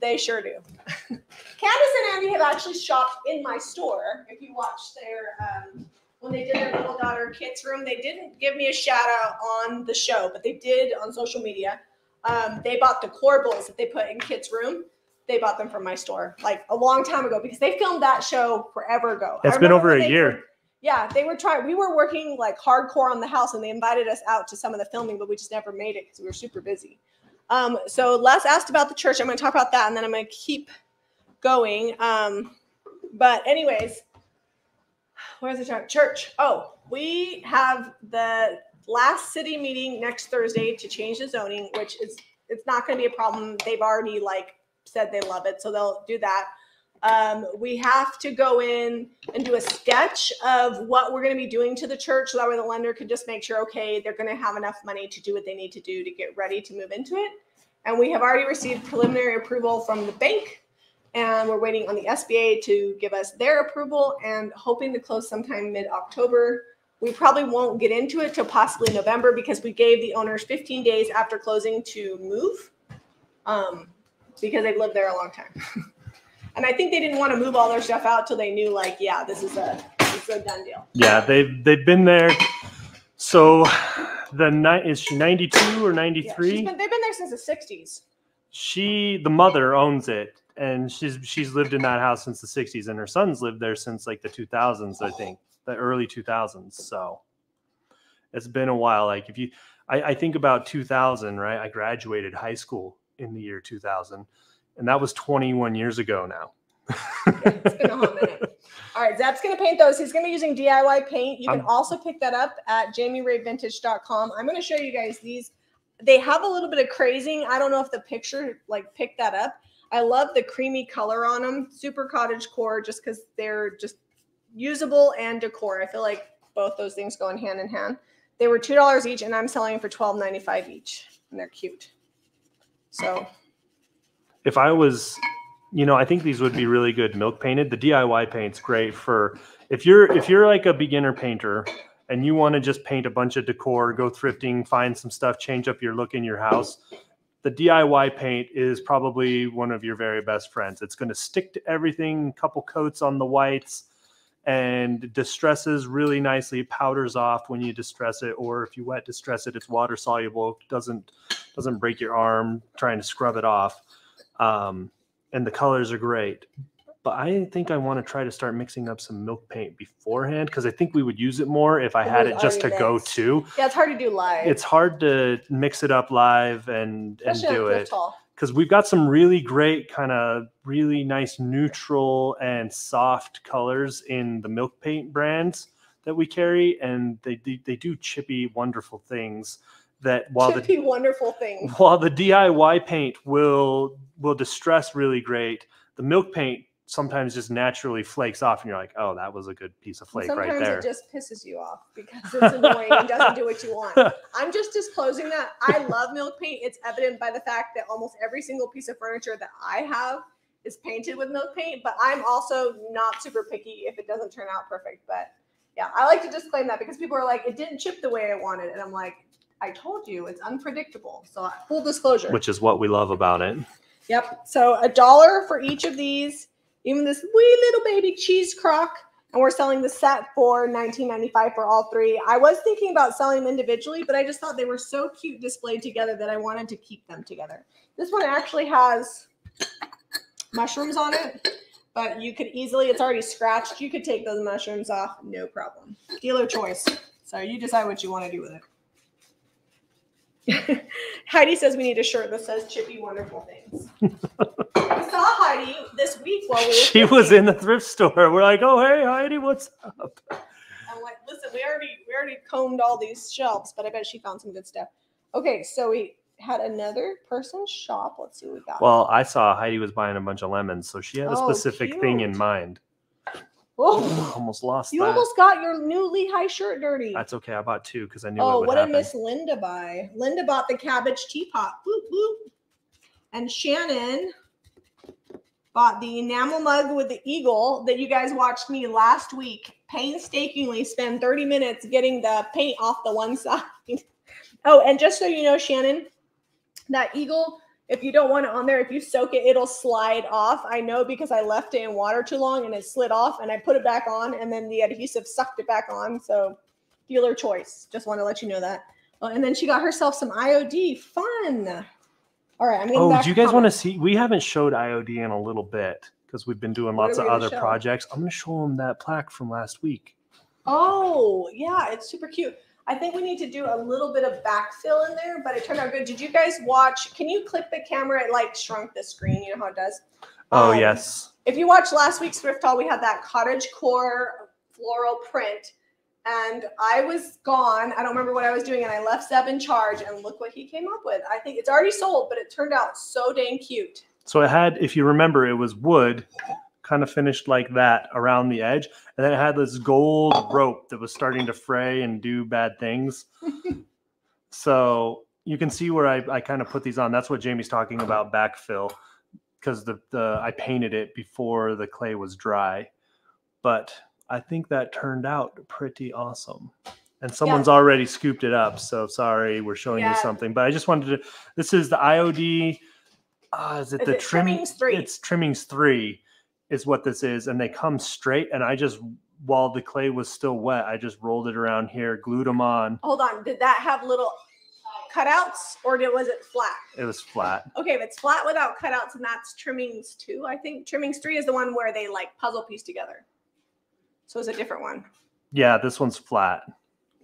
They sure do. Candace and Andy have actually shopped in my store. If you watch their... Um, when they did their little daughter kids room, they didn't give me a shout out on the show, but they did on social media. Um, they bought the corbels that they put in kids room. They bought them from my store like a long time ago because they filmed that show forever ago. It's been over a year. Yeah. They were trying, we were working like hardcore on the house, and they invited us out to some of the filming, but we just never made it because we were super busy. Um, so Les asked about the church. I'm going to talk about that, and then I'm going to keep going. Um, but anyways, where's the church? Oh, we have the last city meeting next Thursday to change the zoning, which is, it's not going to be a problem. They've already like said they love it, so they'll do that. Um, we have to go in and do a sketch of what we're going to be doing to the church. So that way the lender can just make sure, okay, they're going to have enough money to do what they need to do to get ready to move into it. And we have already received preliminary approval from the bank, and we're waiting on the S B A to give us their approval, and hoping to close sometime mid-October. We probably won't get into it till possibly November because we gave the owners fifteen days after closing to move, um, because they've lived there a long time. And I think they didn't want to move all their stuff out till they knew, like, yeah, this is a, this is a done deal. Yeah, they've, they've been there. So the night is she ninety-two or ninety-three? Yeah, she's been, they've been there since the sixties. She, the mother, owns it. And she's she's lived in that house since the sixties, and her son's lived there since like the two thousands, I think, the early two thousands. So it's been a while. Like if you, I, I think about two thousand, right? I graduated high school in the year two thousand, and that was twenty-one years ago now. Okay, it's been a hot minute. All right, Zach's gonna paint those. He's gonna be using D I Y paint. You can I'm, also pick that up at jamie ray vintage dot com. I'm gonna show you guys these. They have a little bit of crazing. I don't know if the picture like picked that up. I love the creamy color on them, super cottage core, just because they're just usable and decor. I feel like both those things go in hand in hand. They were two dollars each, and I'm selling for twelve ninety-five each, and they're cute. So if I was, you know, I think these would be really good milk painted. The D I Y paint's great for if you're if you're like a beginner painter and you want to just paint a bunch of decor, go thrifting, find some stuff, change up your look in your house. The D I Y paint is probably one of your very best friends. It's going to stick to everything, couple coats on the whites, and distresses really nicely, powders off when you distress it, or if you wet distress it, it's water soluble, doesn't doesn't break your arm trying to scrub it off. Um, and the colors are great. But I think I want to try to start mixing up some milk paint beforehand, because I think we would use it more if I had it just to go to. Yeah, it's hard to do live. It's hard to mix it up live and, and do it. because we've got some really great kind of really nice neutral and soft colors in the milk paint brands that we carry, and they do, they do chippy wonderful things that while chippy the wonderful things while the D I Y paint will will distress really great, the milk paint sometimes just naturally flakes off and you're like, oh, that was a good piece of flake sometimes right there. Sometimes it just pisses you off because it's annoying and doesn't do what you want. I'm just disclosing that. I love milk paint. It's evident by the fact that almost every single piece of furniture that I have is painted with milk paint, but I'm also not super picky if it doesn't turn out perfect. But yeah, I like to disclaim that because people are like, it didn't chip the way I wanted. And I'm like, I told you, it's unpredictable. So full disclosure. Which is what we love about it. Yep. So a dollar for each of these. Even this wee little baby cheese crock, and we're selling the set for nineteen ninety-five for all three. I was thinking about selling them individually, but I just thought they were so cute displayed together that I wanted to keep them together. This one actually has mushrooms on it, but you could easily, it's already scratched. You could take those mushrooms off, no problem. Dealer choice. So you decide what you want to do with it. Heidi says we need a shirt that says chippy wonderful things. We saw Heidi this week while we were She thrifting. was in the thrift store. We're like, oh, hey, Heidi, what's up? I'm like, listen, we already we already combed all these shelves, but I bet she found some good stuff. Okay, so we had another person shop. Let's see what we got. Well, I saw Heidi was buying a bunch of lemons, so she had a oh, specific cute. thing in mind. Oh, almost lost You that. almost got your new Lehigh shirt dirty. That's okay. I bought two because I knew oh, what would happen. Oh, what did Miss Linda buy? Linda bought the cabbage teapot. Boop, boop. And Shannon bought the enamel mug with the eagle that you guys watched me last week painstakingly spend thirty minutes getting the paint off the one side. Oh, and just so you know, Shannon, that eagle, if you don't want it on there, if you soak it, it'll slide off. I know because I left it in water too long and it slid off, and I put it back on, and then the adhesive sucked it back on. So dealer choice. Just want to let you know that. Oh, and then she got herself some I O D. Fun. All right, I'm oh, do you guys want to see? We haven't showed I O D in a little bit because we've been doing lots of other show? projects. I'm going to show them that plaque from last week. Oh, yeah, it's super cute. I think we need to do a little bit of backfill in there, but it turned out good. Did you guys watch? Can you click the camera? It, like, shrunk the screen. You know how it does? Oh, um, yes. If you watched last week's thrift haul, we had that cottage core floral print, and I was gone. I don't remember what I was doing, and I left Zeb in charge, and look what he came up with. I think it's already sold, but it turned out so dang cute. So it had, if you remember, it was wood kind of finished like that around the edge, and then it had this gold rope that was starting to fray and do bad things. So you can see where I, I kind of put these on. That's what Jamie's talking about, backfill, because the, the I painted it before the clay was dry. But I think that turned out pretty awesome. And someone's yeah. already scooped it up. So sorry, we're showing yeah. you something. But I just wanted to, this is the I O D, uh, is it is the it trimming, trimmings three? It's trimmings three is what this is. And they come straight. And I just, while the clay was still wet, I just rolled it around here, glued them on. Hold on. Did that have little cutouts or did, was it flat? It was flat. Okay, if it's flat without cutouts, and that's trimmings two, I think. Trimmings three is the one where they like puzzle piece together. So it's a different one. Yeah, this one's flat.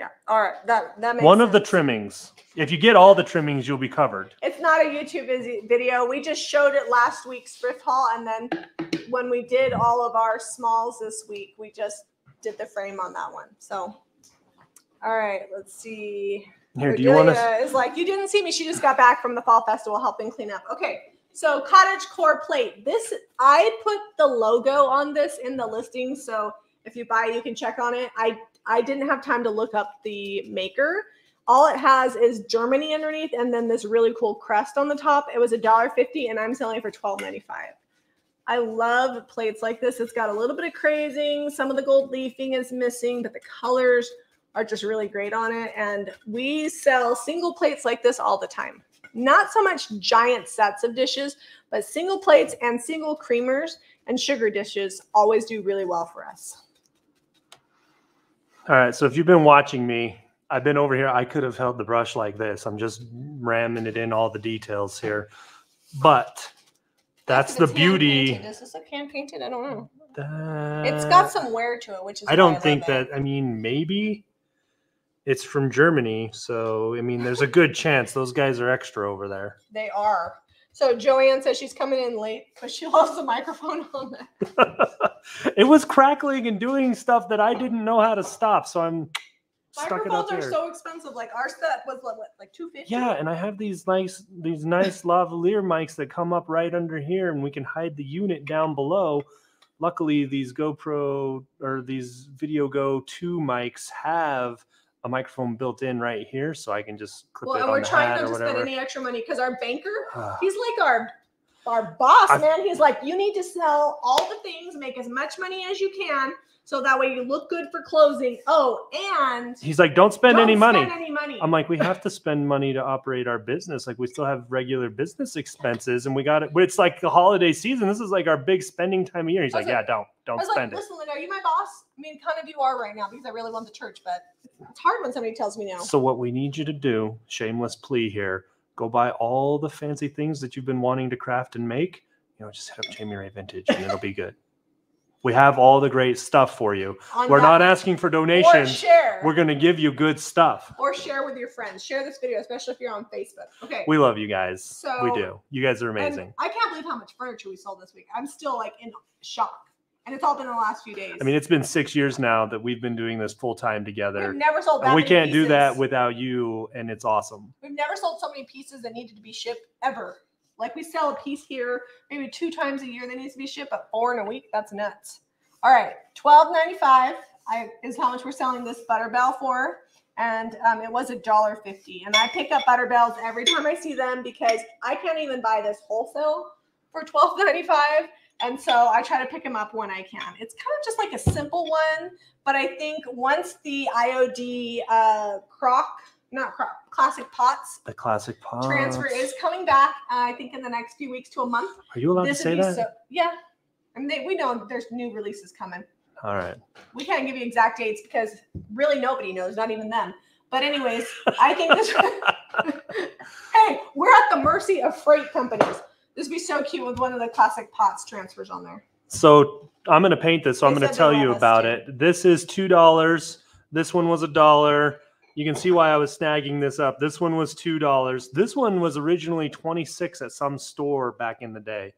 Yeah. All right. That, that makes sense. One of the trimmings. If you get all the trimmings, you'll be covered. It's not a YouTube video. We just showed it last week's thrift haul. And then when we did all of our smalls this week, we just did the frame on that one. So, all right. Let's see. Here, do you want to? It's like, you didn't see me. She just got back from the fall festival helping clean up. Okay. So cottage core plate. This, I put the logo on this in the listing. So if you buy, you can check on it. I, I didn't have time to look up the maker. All it has is Germany underneath and then this really cool crest on the top. It was a dollar fifty and I'm selling it for twelve ninety-five. I love plates like this. It's got a little bit of crazing. Some of the gold leafing is missing, but the colors are just really great on it. And we sell single plates like this all the time. Not so much giant sets of dishes, but single plates and single creamers and sugar dishes always do really well for us. All right, so if you've been watching me, I've been over here. I could have held the brush like this. I'm just ramming it in all the details here. But that's the beauty. Is this a hand painted? I don't know. That, it's got some wear to it, which is I don't think that, I mean, maybe it's from Germany. So, I mean, there's a good chance those guys are extra over there. They are. So Joanne says she's coming in late, but she lost the microphone on that. It was crackling and doing stuff that I didn't know how to stop, so I'm stuck it up here. Microphones are so expensive. Like our set was what, like two fifty. Yeah, and I have these nice these nice lavalier mics that come up right under here, and we can hide the unit down below. Luckily, these GoPro or these VideoGo two mics have a microphone built in right here, so I can just clip well, it on the Well, and we're trying not to whatever. spend any extra money because our banker, he's like our our boss, I, man. He's like, you need to sell all the things, make as much money as you can, so that way you look good for closing. Oh, and he's like, don't spend, don't any, spend money. any money. I'm like, we have to spend money to operate our business. Like, we still have regular business expenses, and we got it. It's like the holiday season. This is like our big spending time of year. He's like, like, yeah, don't, don't I was spend like, it. Listen, Linda, are you my boss? I mean, kind of you are right now because I really love the church, but it's hard when somebody tells me no. So what we need you to do, shameless plea here, go buy all the fancy things that you've been wanting to craft and make. You know, just hit up Jamie Ray Vintage, and it'll be good. We have all the great stuff for you. On We're not asking for donations. Or share. We're going to give you good stuff. Or share with your friends. Share this video, especially if you're on Facebook. Okay. We love you guys. So, we do. You guys are amazing. I can't believe how much furniture we sold this week. I'm still like in shock. And it's all been in the last few days. I mean, it's been six years now that we've been doing this full time together. We've never sold that and we many can't pieces. do that without you. And it's awesome. We've never sold so many pieces that needed to be shipped ever. Like, we sell a piece here maybe two times a year that needs to be shipped, but four in a week, that's nuts. All right, twelve ninety-five is how much we're selling this Butterbell for, and um, it was a dollar fifty. And I pick up Butterbells every time I see them because I can't even buy this wholesale for twelve ninety-five, and so I try to pick them up when I can. It's kind of just like a simple one, but I think once the I O D uh, croc, Not crop, classic pots. The classic pots transfer is coming back. Uh, I think in the next few weeks to a month. Are you allowed this to say that? So, yeah, I mean they, we know there's new releases coming. All right. We can't give you exact dates because really nobody knows, not even them. But anyways, I think this. Hey, we're at the mercy of freight companies. This would be so cute with one of the classic pots transfers on there. So I'm gonna paint this. So they I'm gonna tell you about it. This is two dollars. This one was a dollar. You can see why I was snagging this up. This one was two dollars. This one was originally twenty-six at some store back in the day.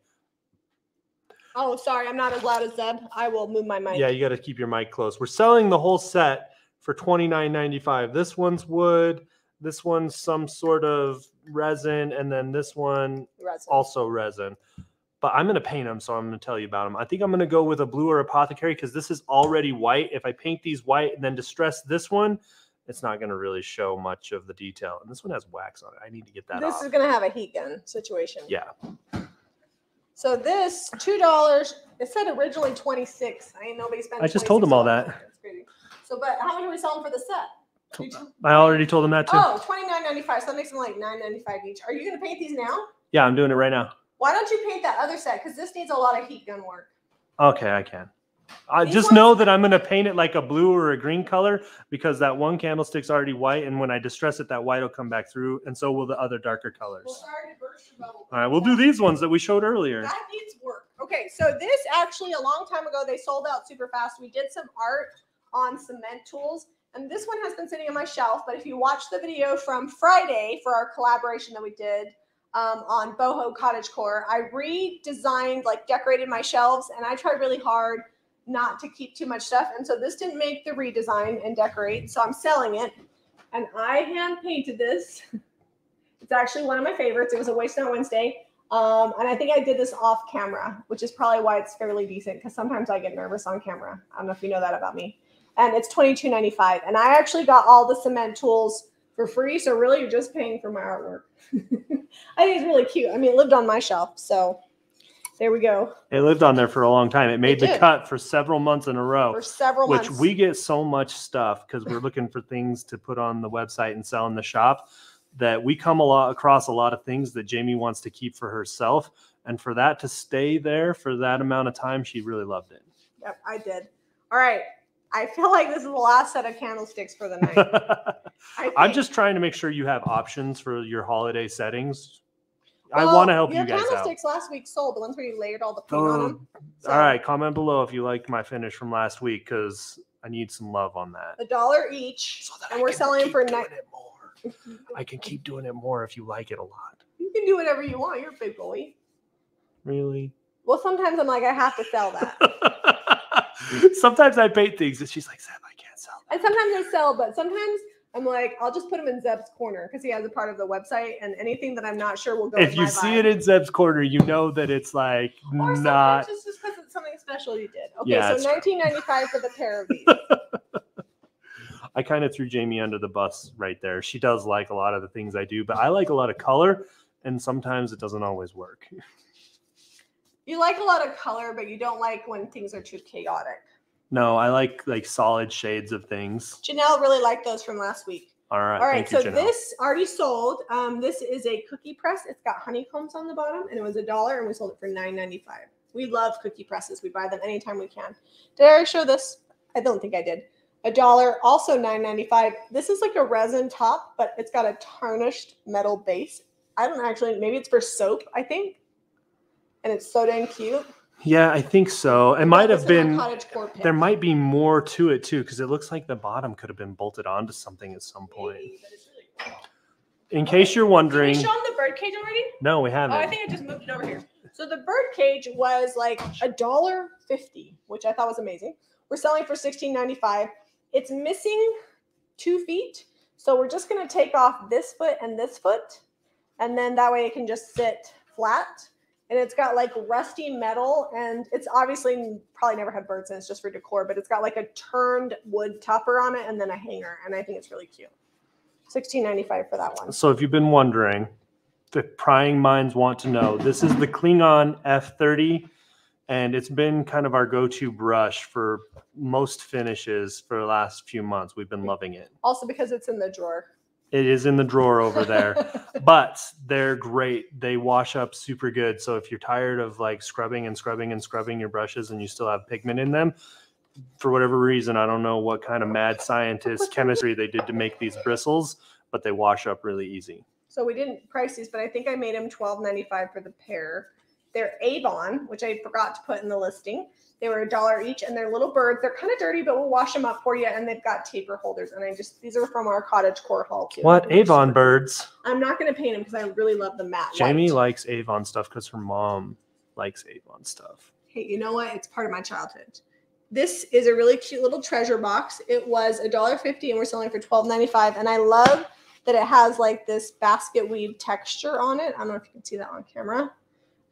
Oh, sorry. I'm not as loud as Zeb. I will move my mic. Yeah, you got to keep your mic close. We're selling the whole set for twenty-nine ninety-five. This one's wood. This one's some sort of resin. And then this one resin. also resin. But I'm going to paint them, so I'm going to tell you about them. I think I'm going to go with a blue or apothecary because this is already white. If I paint these white and then distress this one, it's not going to really show much of the detail. And this one has wax on it. I need to get that off. This is going to have a heat gun situation. Yeah. So this two dollars, it said originally twenty-six. I ain't nobody spent I just told them all that. That's crazy. So, but how much are we selling for the set? I already told them that too. Oh, twenty-nine ninety-five. So that makes them like nine ninety-five each. Are you going to paint these now? Yeah, I'm doing it right now. Why don't you paint that other set? Because this needs a lot of heat gun work. Okay, I can. I these just ones, know that I'm going to paint it like a blue or a green color because that one candlestick's already white, and when I distress it, that white will come back through, and so will the other darker colors. Well, sorry to burst your bubble. All right, we'll do these ones that we showed earlier. That needs work. Okay, so this actually, a long time ago, they sold out super fast. We did some art on cement tools, and this one has been sitting on my shelf, but if you watch the video from Friday for our collaboration that we did, Um, on boho cottagecore, I redesigned, like decorated my shelves, and I tried really hard not to keep too much stuff, and so this didn't make the redesign and decorate, so I'm selling it. And I hand painted this. It's actually one of my favorites. It was a Waste Not Wednesday, um, and I think I did this off camera, which is probably why it's fairly decent, because sometimes I get nervous on camera. I don't know if you know that about me. And it's twenty-two ninety-five, and I actually got all the cement tools for free, so really you're just paying for my artwork. I think it's really cute. I mean, it lived on my shelf, so there we go. It lived on there for a long time. It made it the cut for several months in a row. For several which months. Which we get so much stuff because we're looking for things to put on the website and sell in the shop that we come a lot across a lot of things that Jamie wants to keep for herself. And for that to stay there for that amount of time, she really loved it. Yep, I did. All right. I feel like this is the last set of candlesticks for the night. I'm just trying to make sure you have options for your holiday settings. Well, I want to help you guys out. Your candlesticks last week sold, the ones where you layered all the paint um, on them. So, all right, comment below if you liked my finish from last week because I need some love on that. A dollar each, so and I we're selling for night. I can keep doing it more if you like it a lot. You can can do whatever you want. You're a big goalie. Really? Well, sometimes I'm like, I have to sell that. Sometimes I paint things and she's like, Zeb, I can't sell that. And sometimes I sell, but sometimes I'm like, I'll just put him in Zeb's corner because he has a part of the website, and anything that I'm not sure will go. If you see it in Zeb's corner, you know that it's like or not. It's just because it's something special you did. Okay, yeah, so nineteen ninety-five for the pair of these. I kind of threw Jamie under the bus right there. She does like a lot of the things I do, but I like a lot of color, and sometimes it doesn't always work. You like a lot of color, but you don't like when things are too chaotic. No, I like like solid shades of things. Janelle really liked those from last week. All right. All right. So you, this already sold. Um, this is a cookie press. It's got honeycombs on the bottom, and it was a dollar, and we sold it for nine ninety-five. We love cookie presses. We buy them anytime we can. Did I already show this? I don't think I did. A dollar, also nine ninety-five. This is like a resin top, but it's got a tarnished metal base. I don't actually. Maybe it's for soap, I think. And it's so dang cute. Yeah, I think so. It might have been, there might be more to it too, because it looks like the bottom could have been bolted onto something at some point. Maybe, but it's really cool. In okay. case you're wondering. Did we show them the bird cage already? No, we haven't. Oh, I think I just moved it over here. So the bird cage was like a dollar fifty, which I thought was amazing. We're selling for sixteen ninety-five. It's missing two feet. So we're just going to take off this foot and this foot. And then that way it can just sit flat. And it's got like rusty metal, and it's obviously probably never had birds in it. It's just for decor, but it's got like a turned wood topper on it and then a hanger. And I think it's really cute. sixteen ninety-five for that one. So if you've been wondering, the prying minds want to know, this is the Klingon F thirty. And it's been kind of our go-to brush for most finishes for the last few months. We've been loving it. Also because it's in the drawer. It is in the drawer over there, but they're great. They wash up super good. So if you're tired of like scrubbing and scrubbing and scrubbing your brushes and you still have pigment in them, for whatever reason, I don't know what kind of mad scientist chemistry they did to make these bristles, but they wash up really easy. So we didn't price these, but I think I made them twelve ninety-five for the pair. They're Avon, which I forgot to put in the listing. They were a dollar each, and they're little birds. They're kind of dirty, but we'll wash them up for you. And they've got taper holders. And I just, these are from our cottage core haul too. What Avon birds? I'm not going to paint them because I really love the matte. Jamie likes Avon stuff because her mom likes Avon stuff. Hey, you know what? It's part of my childhood. This is a really cute little treasure box. It was a dollar fifty, and we're selling for twelve ninety-five. And I love that it has like this basket weave texture on it. I don't know if you can see that on camera.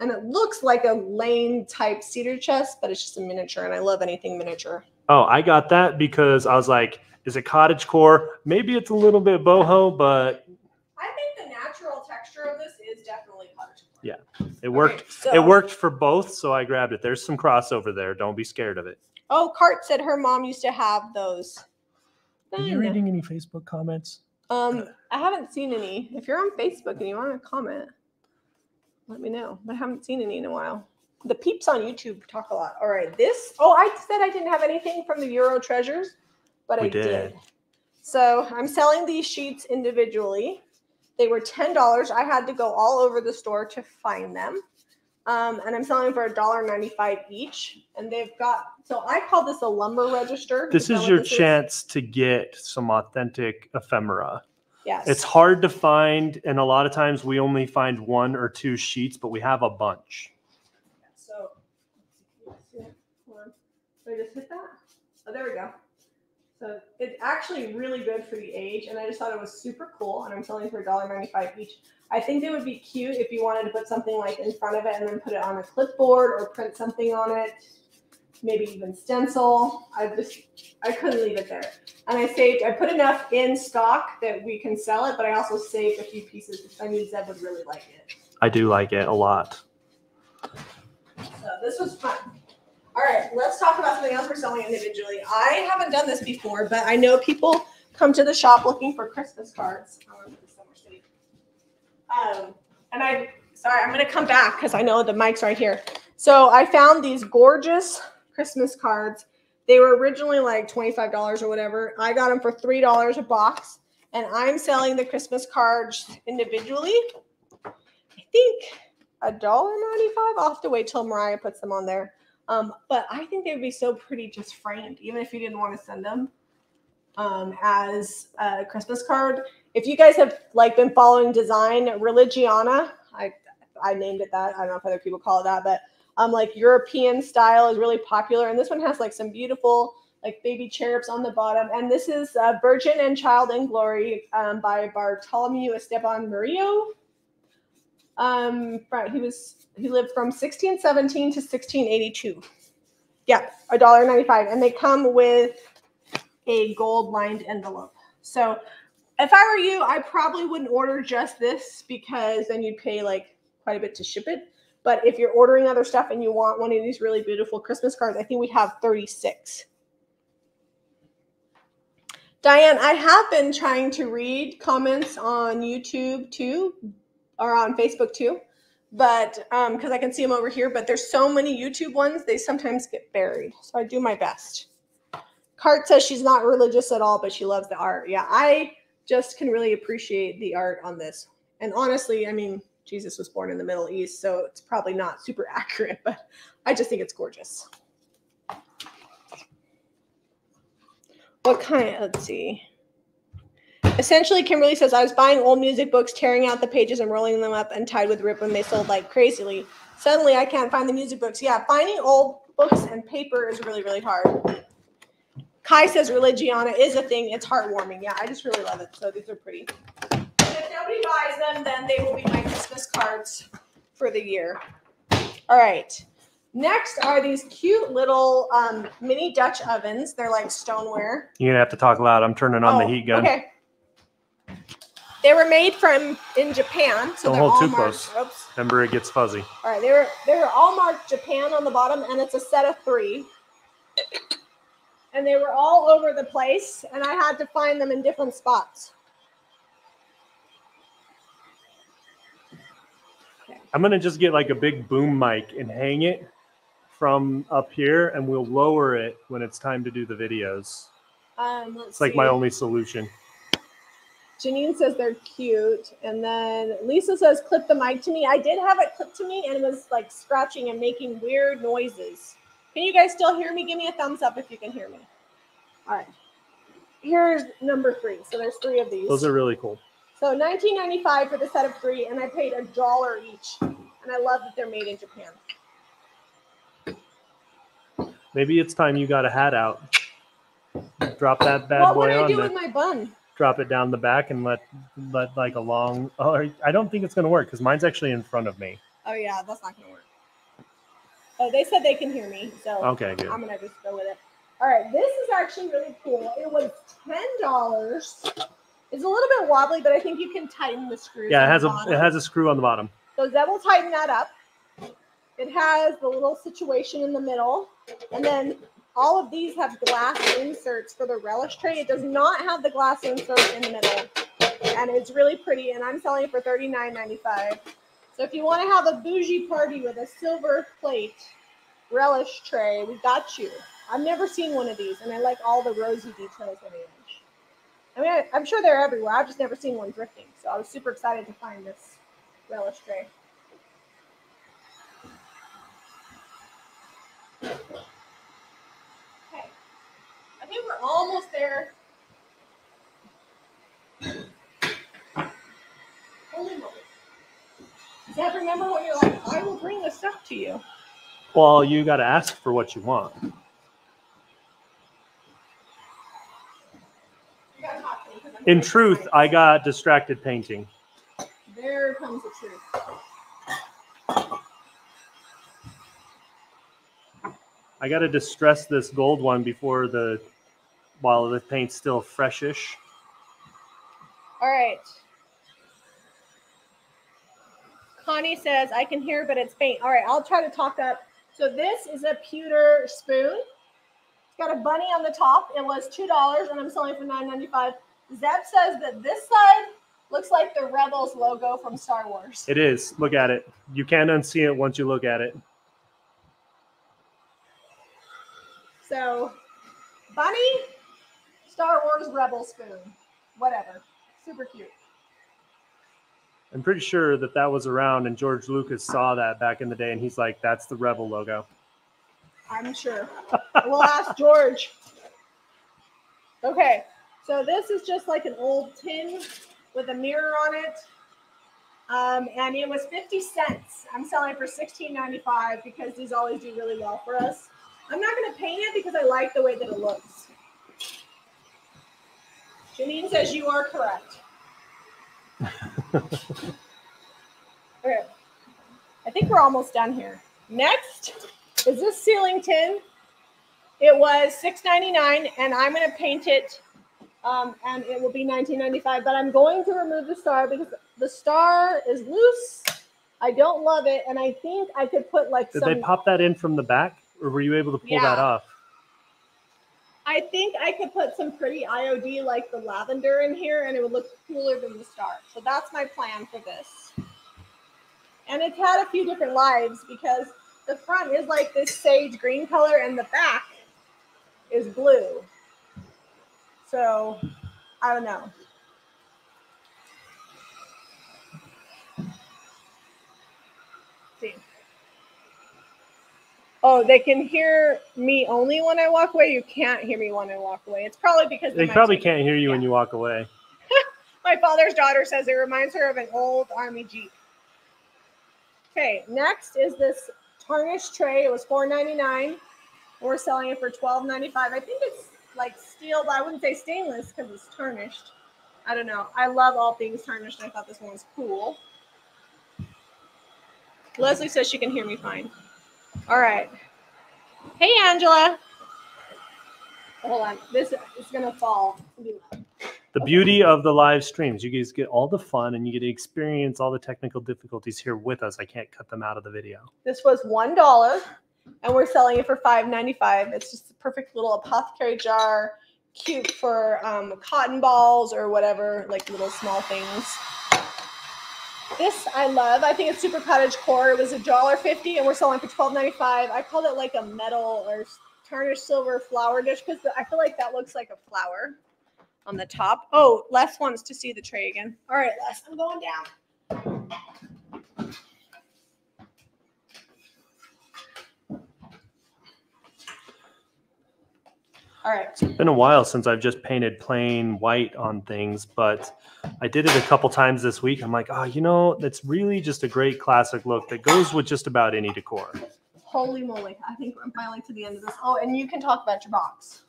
And it looks like a lane type cedar chest, but it's just a miniature. And I love anything miniature. Oh, I got that because I was like, is it cottagecore? Maybe it's a little bit boho, but. I think the natural texture of this is definitely cottagecore. Yeah, it worked. Okay, so... It worked for both. So I grabbed it. There's some crossover there. Don't be scared of it. Oh, Cart said her mom used to have those. Are you reading any Facebook comments? Um, I haven't seen any. If you're on Facebook and you want to comment, let me know. I haven't seen any in a while. The peeps on YouTube talk a lot. All right. This. Oh, I said I didn't have anything from the Euro Treasures, but we I did. did. So I'm selling these sheets individually. They were ten dollars. I had to go all over the store to find them. Um, and I'm selling for a dollar ninety-five each. And they've got, so I call this a lumber register. This is your this chance is? to get some authentic ephemera. Yes. It's hard to find, and a lot of times we only find one or two sheets, but we have a bunch. Yeah, so, let's see. Hold on. Did I just hit that? Oh, there we go. So it's actually really good for the age, and I just thought it was super cool, and I'm selling for a dollar ninety-five each. I think it would be cute if you wanted to put something like in front of it and then put it on a clipboard or print something on it. Maybe even stencil. I just, I couldn't leave it there. And I saved, I put enough in stock that we can sell it, but I also saved a few pieces because I knew Zeb would really like it. I do like it a lot. So this was fun. All right, let's talk about something else we're selling individually. I haven't done this before, but I know people come to the shop looking for Christmas cards. Um, and I, sorry, I'm going to come back because I know the mic's right here. So I found these gorgeous Christmas cards. They were originally like twenty-five dollars or whatever. I got them for three dollars a box, and I'm selling the Christmas cards individually. I think a dollar ninety-five. I'll have to wait till Mariah puts them on there. Um, but I think they would be so pretty just framed, even if you didn't want to send them um, as a Christmas card. If you guys have like been following design, Religiana, I I named it that. I don't know if other people call it that, but um, like European style is really popular. And this one has like some beautiful like baby cherubs on the bottom. And this is uh, Virgin and Child in Glory um, by Bartolomeo Esteban Murillo. Um, right, he was he lived from sixteen seventeen to sixteen eighty-two. Yeah, a dollar ninety-five, and they come with a gold-lined envelope. So if I were you, I probably wouldn't order just this because then you'd pay like quite a bit to ship it. But if you're ordering other stuff and you want one of these really beautiful Christmas cards, I think we have thirty-six. Diane, I have been trying to read comments on YouTube too, or on Facebook too, but um, because I can see them over here, but there's so many YouTube ones, they sometimes get buried. So I do my best. Cart says she's not religious at all, but she loves the art. Yeah, I just can really appreciate the art on this. And honestly, I mean, Jesus was born in the Middle East, so it's probably not super accurate, but I just think it's gorgeous. What kind? Let's see. Essentially, Kimberly says, I was buying old music books, tearing out the pages and rolling them up and tied with ribbon. They sold like crazily. Suddenly, I can't find the music books. Yeah, finding old books and paper is really, really hard. Kai says Religiana is a thing. It's heartwarming. Yeah, I just really love it. So these are pretty. And if nobody buys them, then they will be my Christmas cards for the year. All right. Next are these cute little um, mini Dutch ovens. They're like stoneware. You're going to have to talk loud. I'm turning on oh, the heat gun. Okay. They were made from in Japan. So Don't hold all too marked, close. Oops. Remember, it gets fuzzy. All right. They were, they were all marked Japan on the bottom, and it's a set of three. And they were all over the place, and I had to find them in different spots. Okay. I'm going to just get like a big boom mic and hang it from up here, and we'll lower it when it's time to do the videos. Um, let's it's like see. My only solution. Janine says they're cute. And then Lisa says, clip the mic to me. I did have it clipped to me, and it was like scratching and making weird noises. Can you guys still hear me? Give me a thumbs up if you can hear me. All right. Here's number three. So there's three of these. Those are really cool. So nineteen ninety-five for the set of three, and I paid a dollar each. And I love that they're made in Japan. Maybe it's time you got a hat out. Drop that bad what boy on. What would I do with my bun? Drop it down the back and let let like a long. Oh, I don't think it's gonna work because mine's actually in front of me. Oh yeah, that's not gonna work. Oh, they said they can hear me, so okay, good. I'm going to just go with it. All right, this is actually really cool. It was ten dollars. It's a little bit wobbly, but I think you can tighten the screws. Yeah, it has, a, it has a screw on the bottom. So that will tighten that up. It has the little situation in the middle. And then all of these have glass inserts for the relish tray. It does not have the glass insert in the middle. And it's really pretty, and I'm selling it for thirty-nine ninety-five. So if you want to have a bougie party with a silver plate relish tray, we got you. I've never seen one of these, and I like all the rosy details in it. I mean, I, I'm sure they're everywhere. I've just never seen one thrifting, so I was super excited to find this relish tray. Okay, I think we're almost there. Holy moly. Yeah, remember when you're like, I will bring this stuff to you. Well, you got to ask for what you want. You gotta talk to me, 'cause I'm In truth, tonight. I got distracted painting. There comes the truth. I got to distress this gold one before the, while the paint's still freshish. All right. Connie says, I can hear, but it's faint. All right, I'll try to talk up. So this is a pewter spoon. It's got a bunny on the top. It was two dollars, and I'm selling for nine ninety-five. Zeb says that this side looks like the Rebels logo from Star Wars. It is. Look at it. You can't unsee it once you look at it. So bunny, Star Wars Rebel spoon, whatever. Super cute. I'm pretty sure that that was around, and George Lucas saw that back in the day, and he's like, that's the Rebel logo. I'm sure. We'll ask George. Okay, so this is just like an old tin with a mirror on it. Um, and it was fifty cents. I'm selling for sixteen ninety-five because these always do really well for us. I'm not going to paint it because I like the way that it looks. Janine says you are correct. Okay. I think we're almost done here. Next is this ceiling tin. It was six ninety-nine, and I'm going to paint it, um, and it will be nineteen ninety-five. But I'm going to remove the star because the star is loose. I don't love it, and I think I could put like Did some... Did they pop that in from the back, or were you able to pull yeah. that off? I think I could put some pretty I O D like the lavender in here, and it would look cooler than the star. So that's my plan for this. And it's had a few different lives because the front is like this sage green color, and the back is blue. So I don't know. Oh, they can hear me only when I walk away. You can't hear me when I walk away. It's probably because they probably can't hear you when you walk away. My father's daughter says it reminds her of an old Army Jeep. Okay, next is this tarnish tray. It was four ninety-nine. We're selling it for twelve ninety-five. I think it's like steel, but I wouldn't say stainless because it's tarnished. I don't know. I love all things tarnished. I thought this one was cool. Leslie says she can hear me fine. All right. Hey, Angela. Hold on. This is going to fall. The beauty of the live streams. You guys get all the fun, and you get to experience all the technical difficulties here with us. I can't cut them out of the video. This was one dollar, and we're selling it for five ninety-five. It's just a perfect little apothecary jar, cute for um, cotton balls or whatever, like little small things. This I love. I think it's super cottage core. It was a dollar fifty, and we're selling for twelve ninety-five. I called it like a metal or tarnished silver flower dish because I feel like that looks like a flower on the top. Oh, Les wants to see the tray again. All right, Les, I'm going down. All right. It's been a while since I've just painted plain white on things, but I did it a couple times this week. I'm like, oh, you know, that's really just a great classic look that goes with just about any decor. Holy moly. I think I'm finally to the end of this. Oh, and you can talk about your box.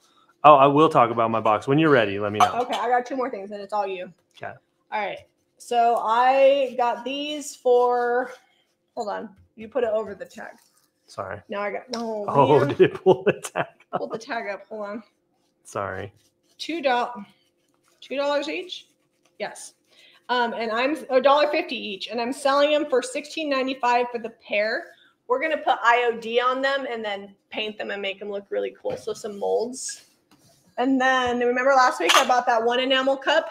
Oh, I will talk about my box. When you're ready, let me know. Okay, I got two more things, and it's all you. Okay. All right. So I got these for, hold on. You put it over the tag. Sorry. Now I got, oh, oh did it pull the tag? Pull the tag up. Hold on. Sorry. Two dollars. Two dollars each. Yes. Um, and I'm a dollar fifty each, and I'm selling them for sixteen ninety five for the pair. We're gonna put I O D on them and then paint them and make them look really cool. So some molds. And then remember last week I bought that one enamel cup.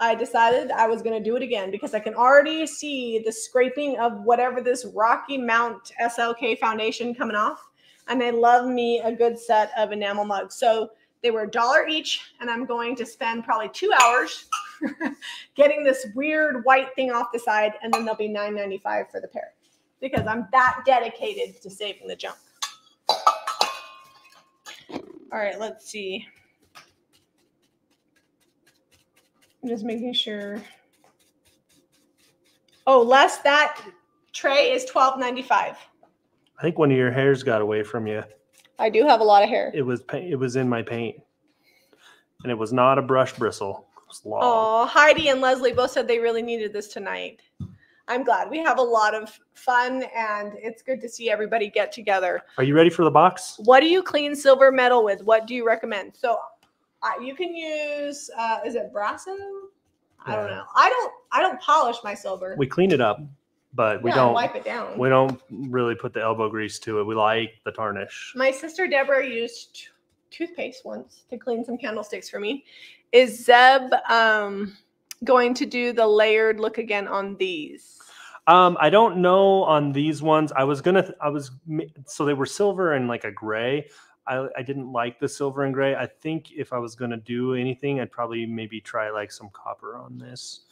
I decided I was gonna do it again because I can already see the scraping of whatever this Rocky Mount S L K foundation coming off. And they love me a good set of enamel mugs. So they were a dollar each, and I'm going to spend probably two hours getting this weird white thing off the side, and then they'll be nine ninety-five for the pair because I'm that dedicated to saving the junk. All right, let's see. I'm just making sure. Oh, Les, that tray is twelve ninety-five. I think one of your hairs got away from you. I do have a lot of hair. It was it was in my paint, and it was not a brush bristle. It was long. Oh, Heidi and Leslie both said they really needed this tonight. I'm glad we have a lot of fun, and it's good to see everybody get together. Are you ready for the box? What do you clean silver metal with? What do you recommend? So uh, you can use uh, is it Brasso? I yeah. don't know. I don't I don't polish my silver. We clean it up. But we yeah, don't wipe it down. We don't really put the elbow grease to it. We like the tarnish. My sister Deborah used toothpaste once to clean some candlesticks for me. Is Zeb um, going to do the layered look again on these? Um, I don't know on these ones. I was gonna. I was so they were silver and like a gray. I, I didn't like the silver and gray. I think if I was gonna do anything, I'd probably maybe try like some copper on this.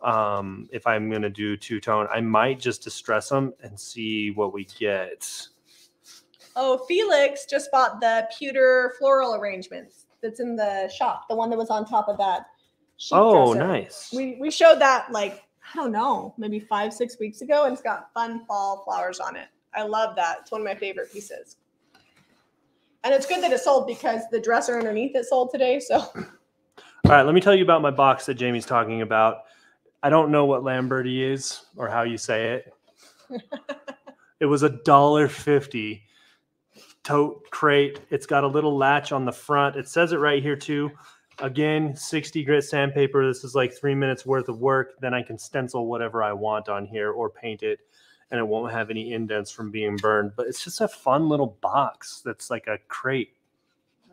Um, if I'm going to do two-tone, I might just distress them and see what we get. Oh, Felix just bought the pewter floral arrangements that's in the shop, the one that was on top of that sheet. Oh, dresser. Nice. We, we showed that like I don't know, maybe five, six weeks ago, and it's got fun fall flowers on it. I love that. It's one of my favorite pieces. And it's good that it sold because the dresser underneath it sold today. So, all right, let me tell you about my box that Jamie's talking about. I don't know what Lamberti is or how you say it. It was a dollar fifty tote crate. It's got a little latch on the front. It says it right here too. Again, sixty grit sandpaper. This is like three minutes worth of work. Then I can stencil whatever I want on here or paint it, and it won't have any indents from being burned. But it's just a fun little box that's like a crate,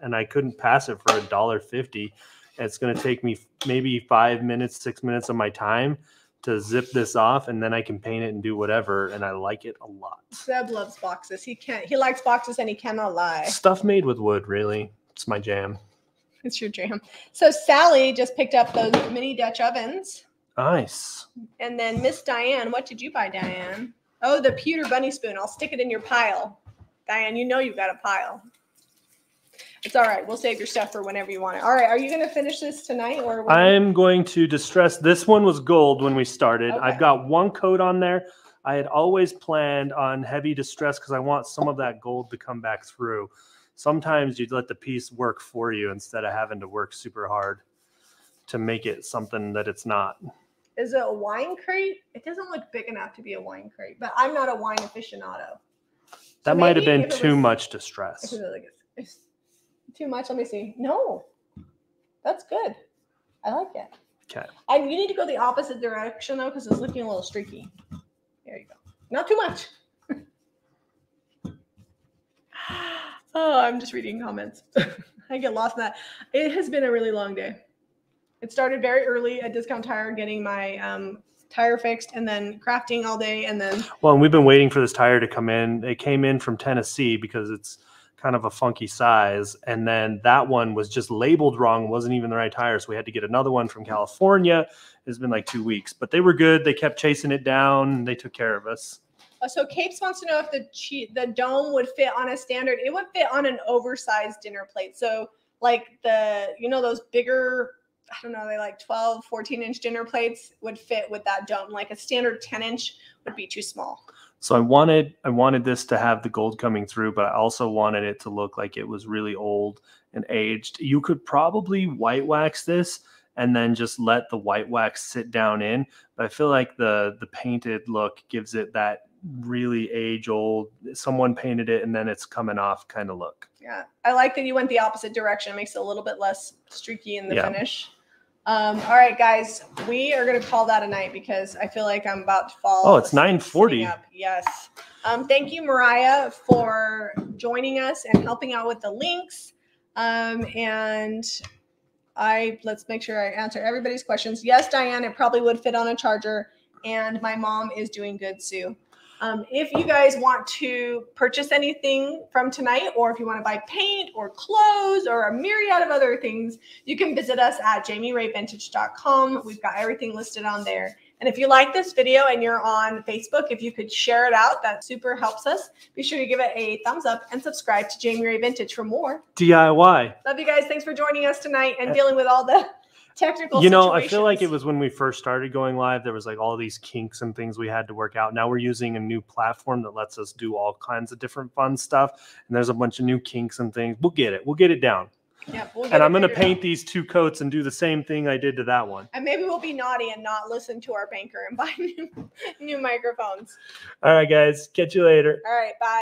and I couldn't pass it for a dollar fifty. It's going to take me maybe five minutes, six minutes of my time to zip this off, and then I can paint it and do whatever, and I like it a lot. Seb loves boxes. He can't. He likes boxes, and he cannot lie. Stuff made with wood, really. It's my jam. It's your jam. So Sally just picked up those mini Dutch ovens. Nice. And then Miss Diane, what did you buy, Diane? Oh, the pewter bunny spoon. I'll stick it in your pile. Diane, you know you've got a pile. It's all right. We'll save your stuff for whenever you want it. All right. Are you going to finish this tonight? Or I'm going to distress. This one was gold when we started. Okay. I've got one coat on there. I had always planned on heavy distress because I want some of that gold to come back through. Sometimes you'd let the piece work for you instead of having to work super hard to make it something that it's not. Is it a wine crate? It doesn't look big enough to be a wine crate, but I'm not a wine aficionado. So that might have been too was, much distress. It like a, it's too much. Let me see. No, that's good. I like it. Okay. And you need to go the opposite direction, though, because it's looking a little streaky. There you go. Not too much. Oh, I'm just reading comments. I get lost in that. It has been a really long day. It started very early at Discount Tire, getting my um, tire fixed, and then crafting all day, and then... Well, and we've been waiting for this tire to come in. It came in from Tennessee because it's kind of a funky size, and then that one was just labeled wrong, wasn't even the right tire, so we had to get another one from California. It's been like two weeks, but they were good. They kept chasing it down, and they took care of us. So Capes wants to know if the che the dome would fit on a standard. It would fit on an oversized dinner plate. So like the, you know, those bigger... I don't know, they like twelve, fourteen inch dinner plates would fit with that dome. Like a standard ten inch would be too small. So I wanted, I wanted this to have the gold coming through, but I also wanted it to look like it was really old and aged. You could probably white wax this and then just let the white wax sit down in. But I feel like the, the painted look gives it that really age old, someone painted it and then it's coming off kind of look. Yeah. I like that you went the opposite direction. It makes it a little bit less streaky in the yeah. finish. Um, all right, guys, we are going to call that a night because I feel like I'm about to fall. Oh, it's nine forty. Yes. Um, thank you, Mariah, for joining us and helping out with the links. Um, and I let's make sure I answer everybody's questions. Yes, Diane, it probably would fit on a charger. And my mom is doing good, Sue. Um, if you guys want to purchase anything from tonight, or if you want to buy paint or clothes or a myriad of other things, you can visit us at jamie ray vintage dot com. We've got everything listed on there. And if you like this video and you're on Facebook, if you could share it out, that super helps us. Be sure to give it a thumbs up and subscribe to Jamie Ray Vintage for more D I Y. Love you guys. Thanks for joining us tonight and dealing with all the... technical you know situations. I feel like it was when we first started going live, there was like all these kinks and things we had to work out. Now we're using a new platform that lets us do all kinds of different fun stuff, and there's a bunch of new kinks and things. We'll get it, we'll get it down. Yep, we'll get and it I'm going to paint out. These two coats and do the same thing I did to that one, and maybe we'll be naughty and not listen to our banker and buy new, new microphones. All right, guys, catch you later. All right, bye.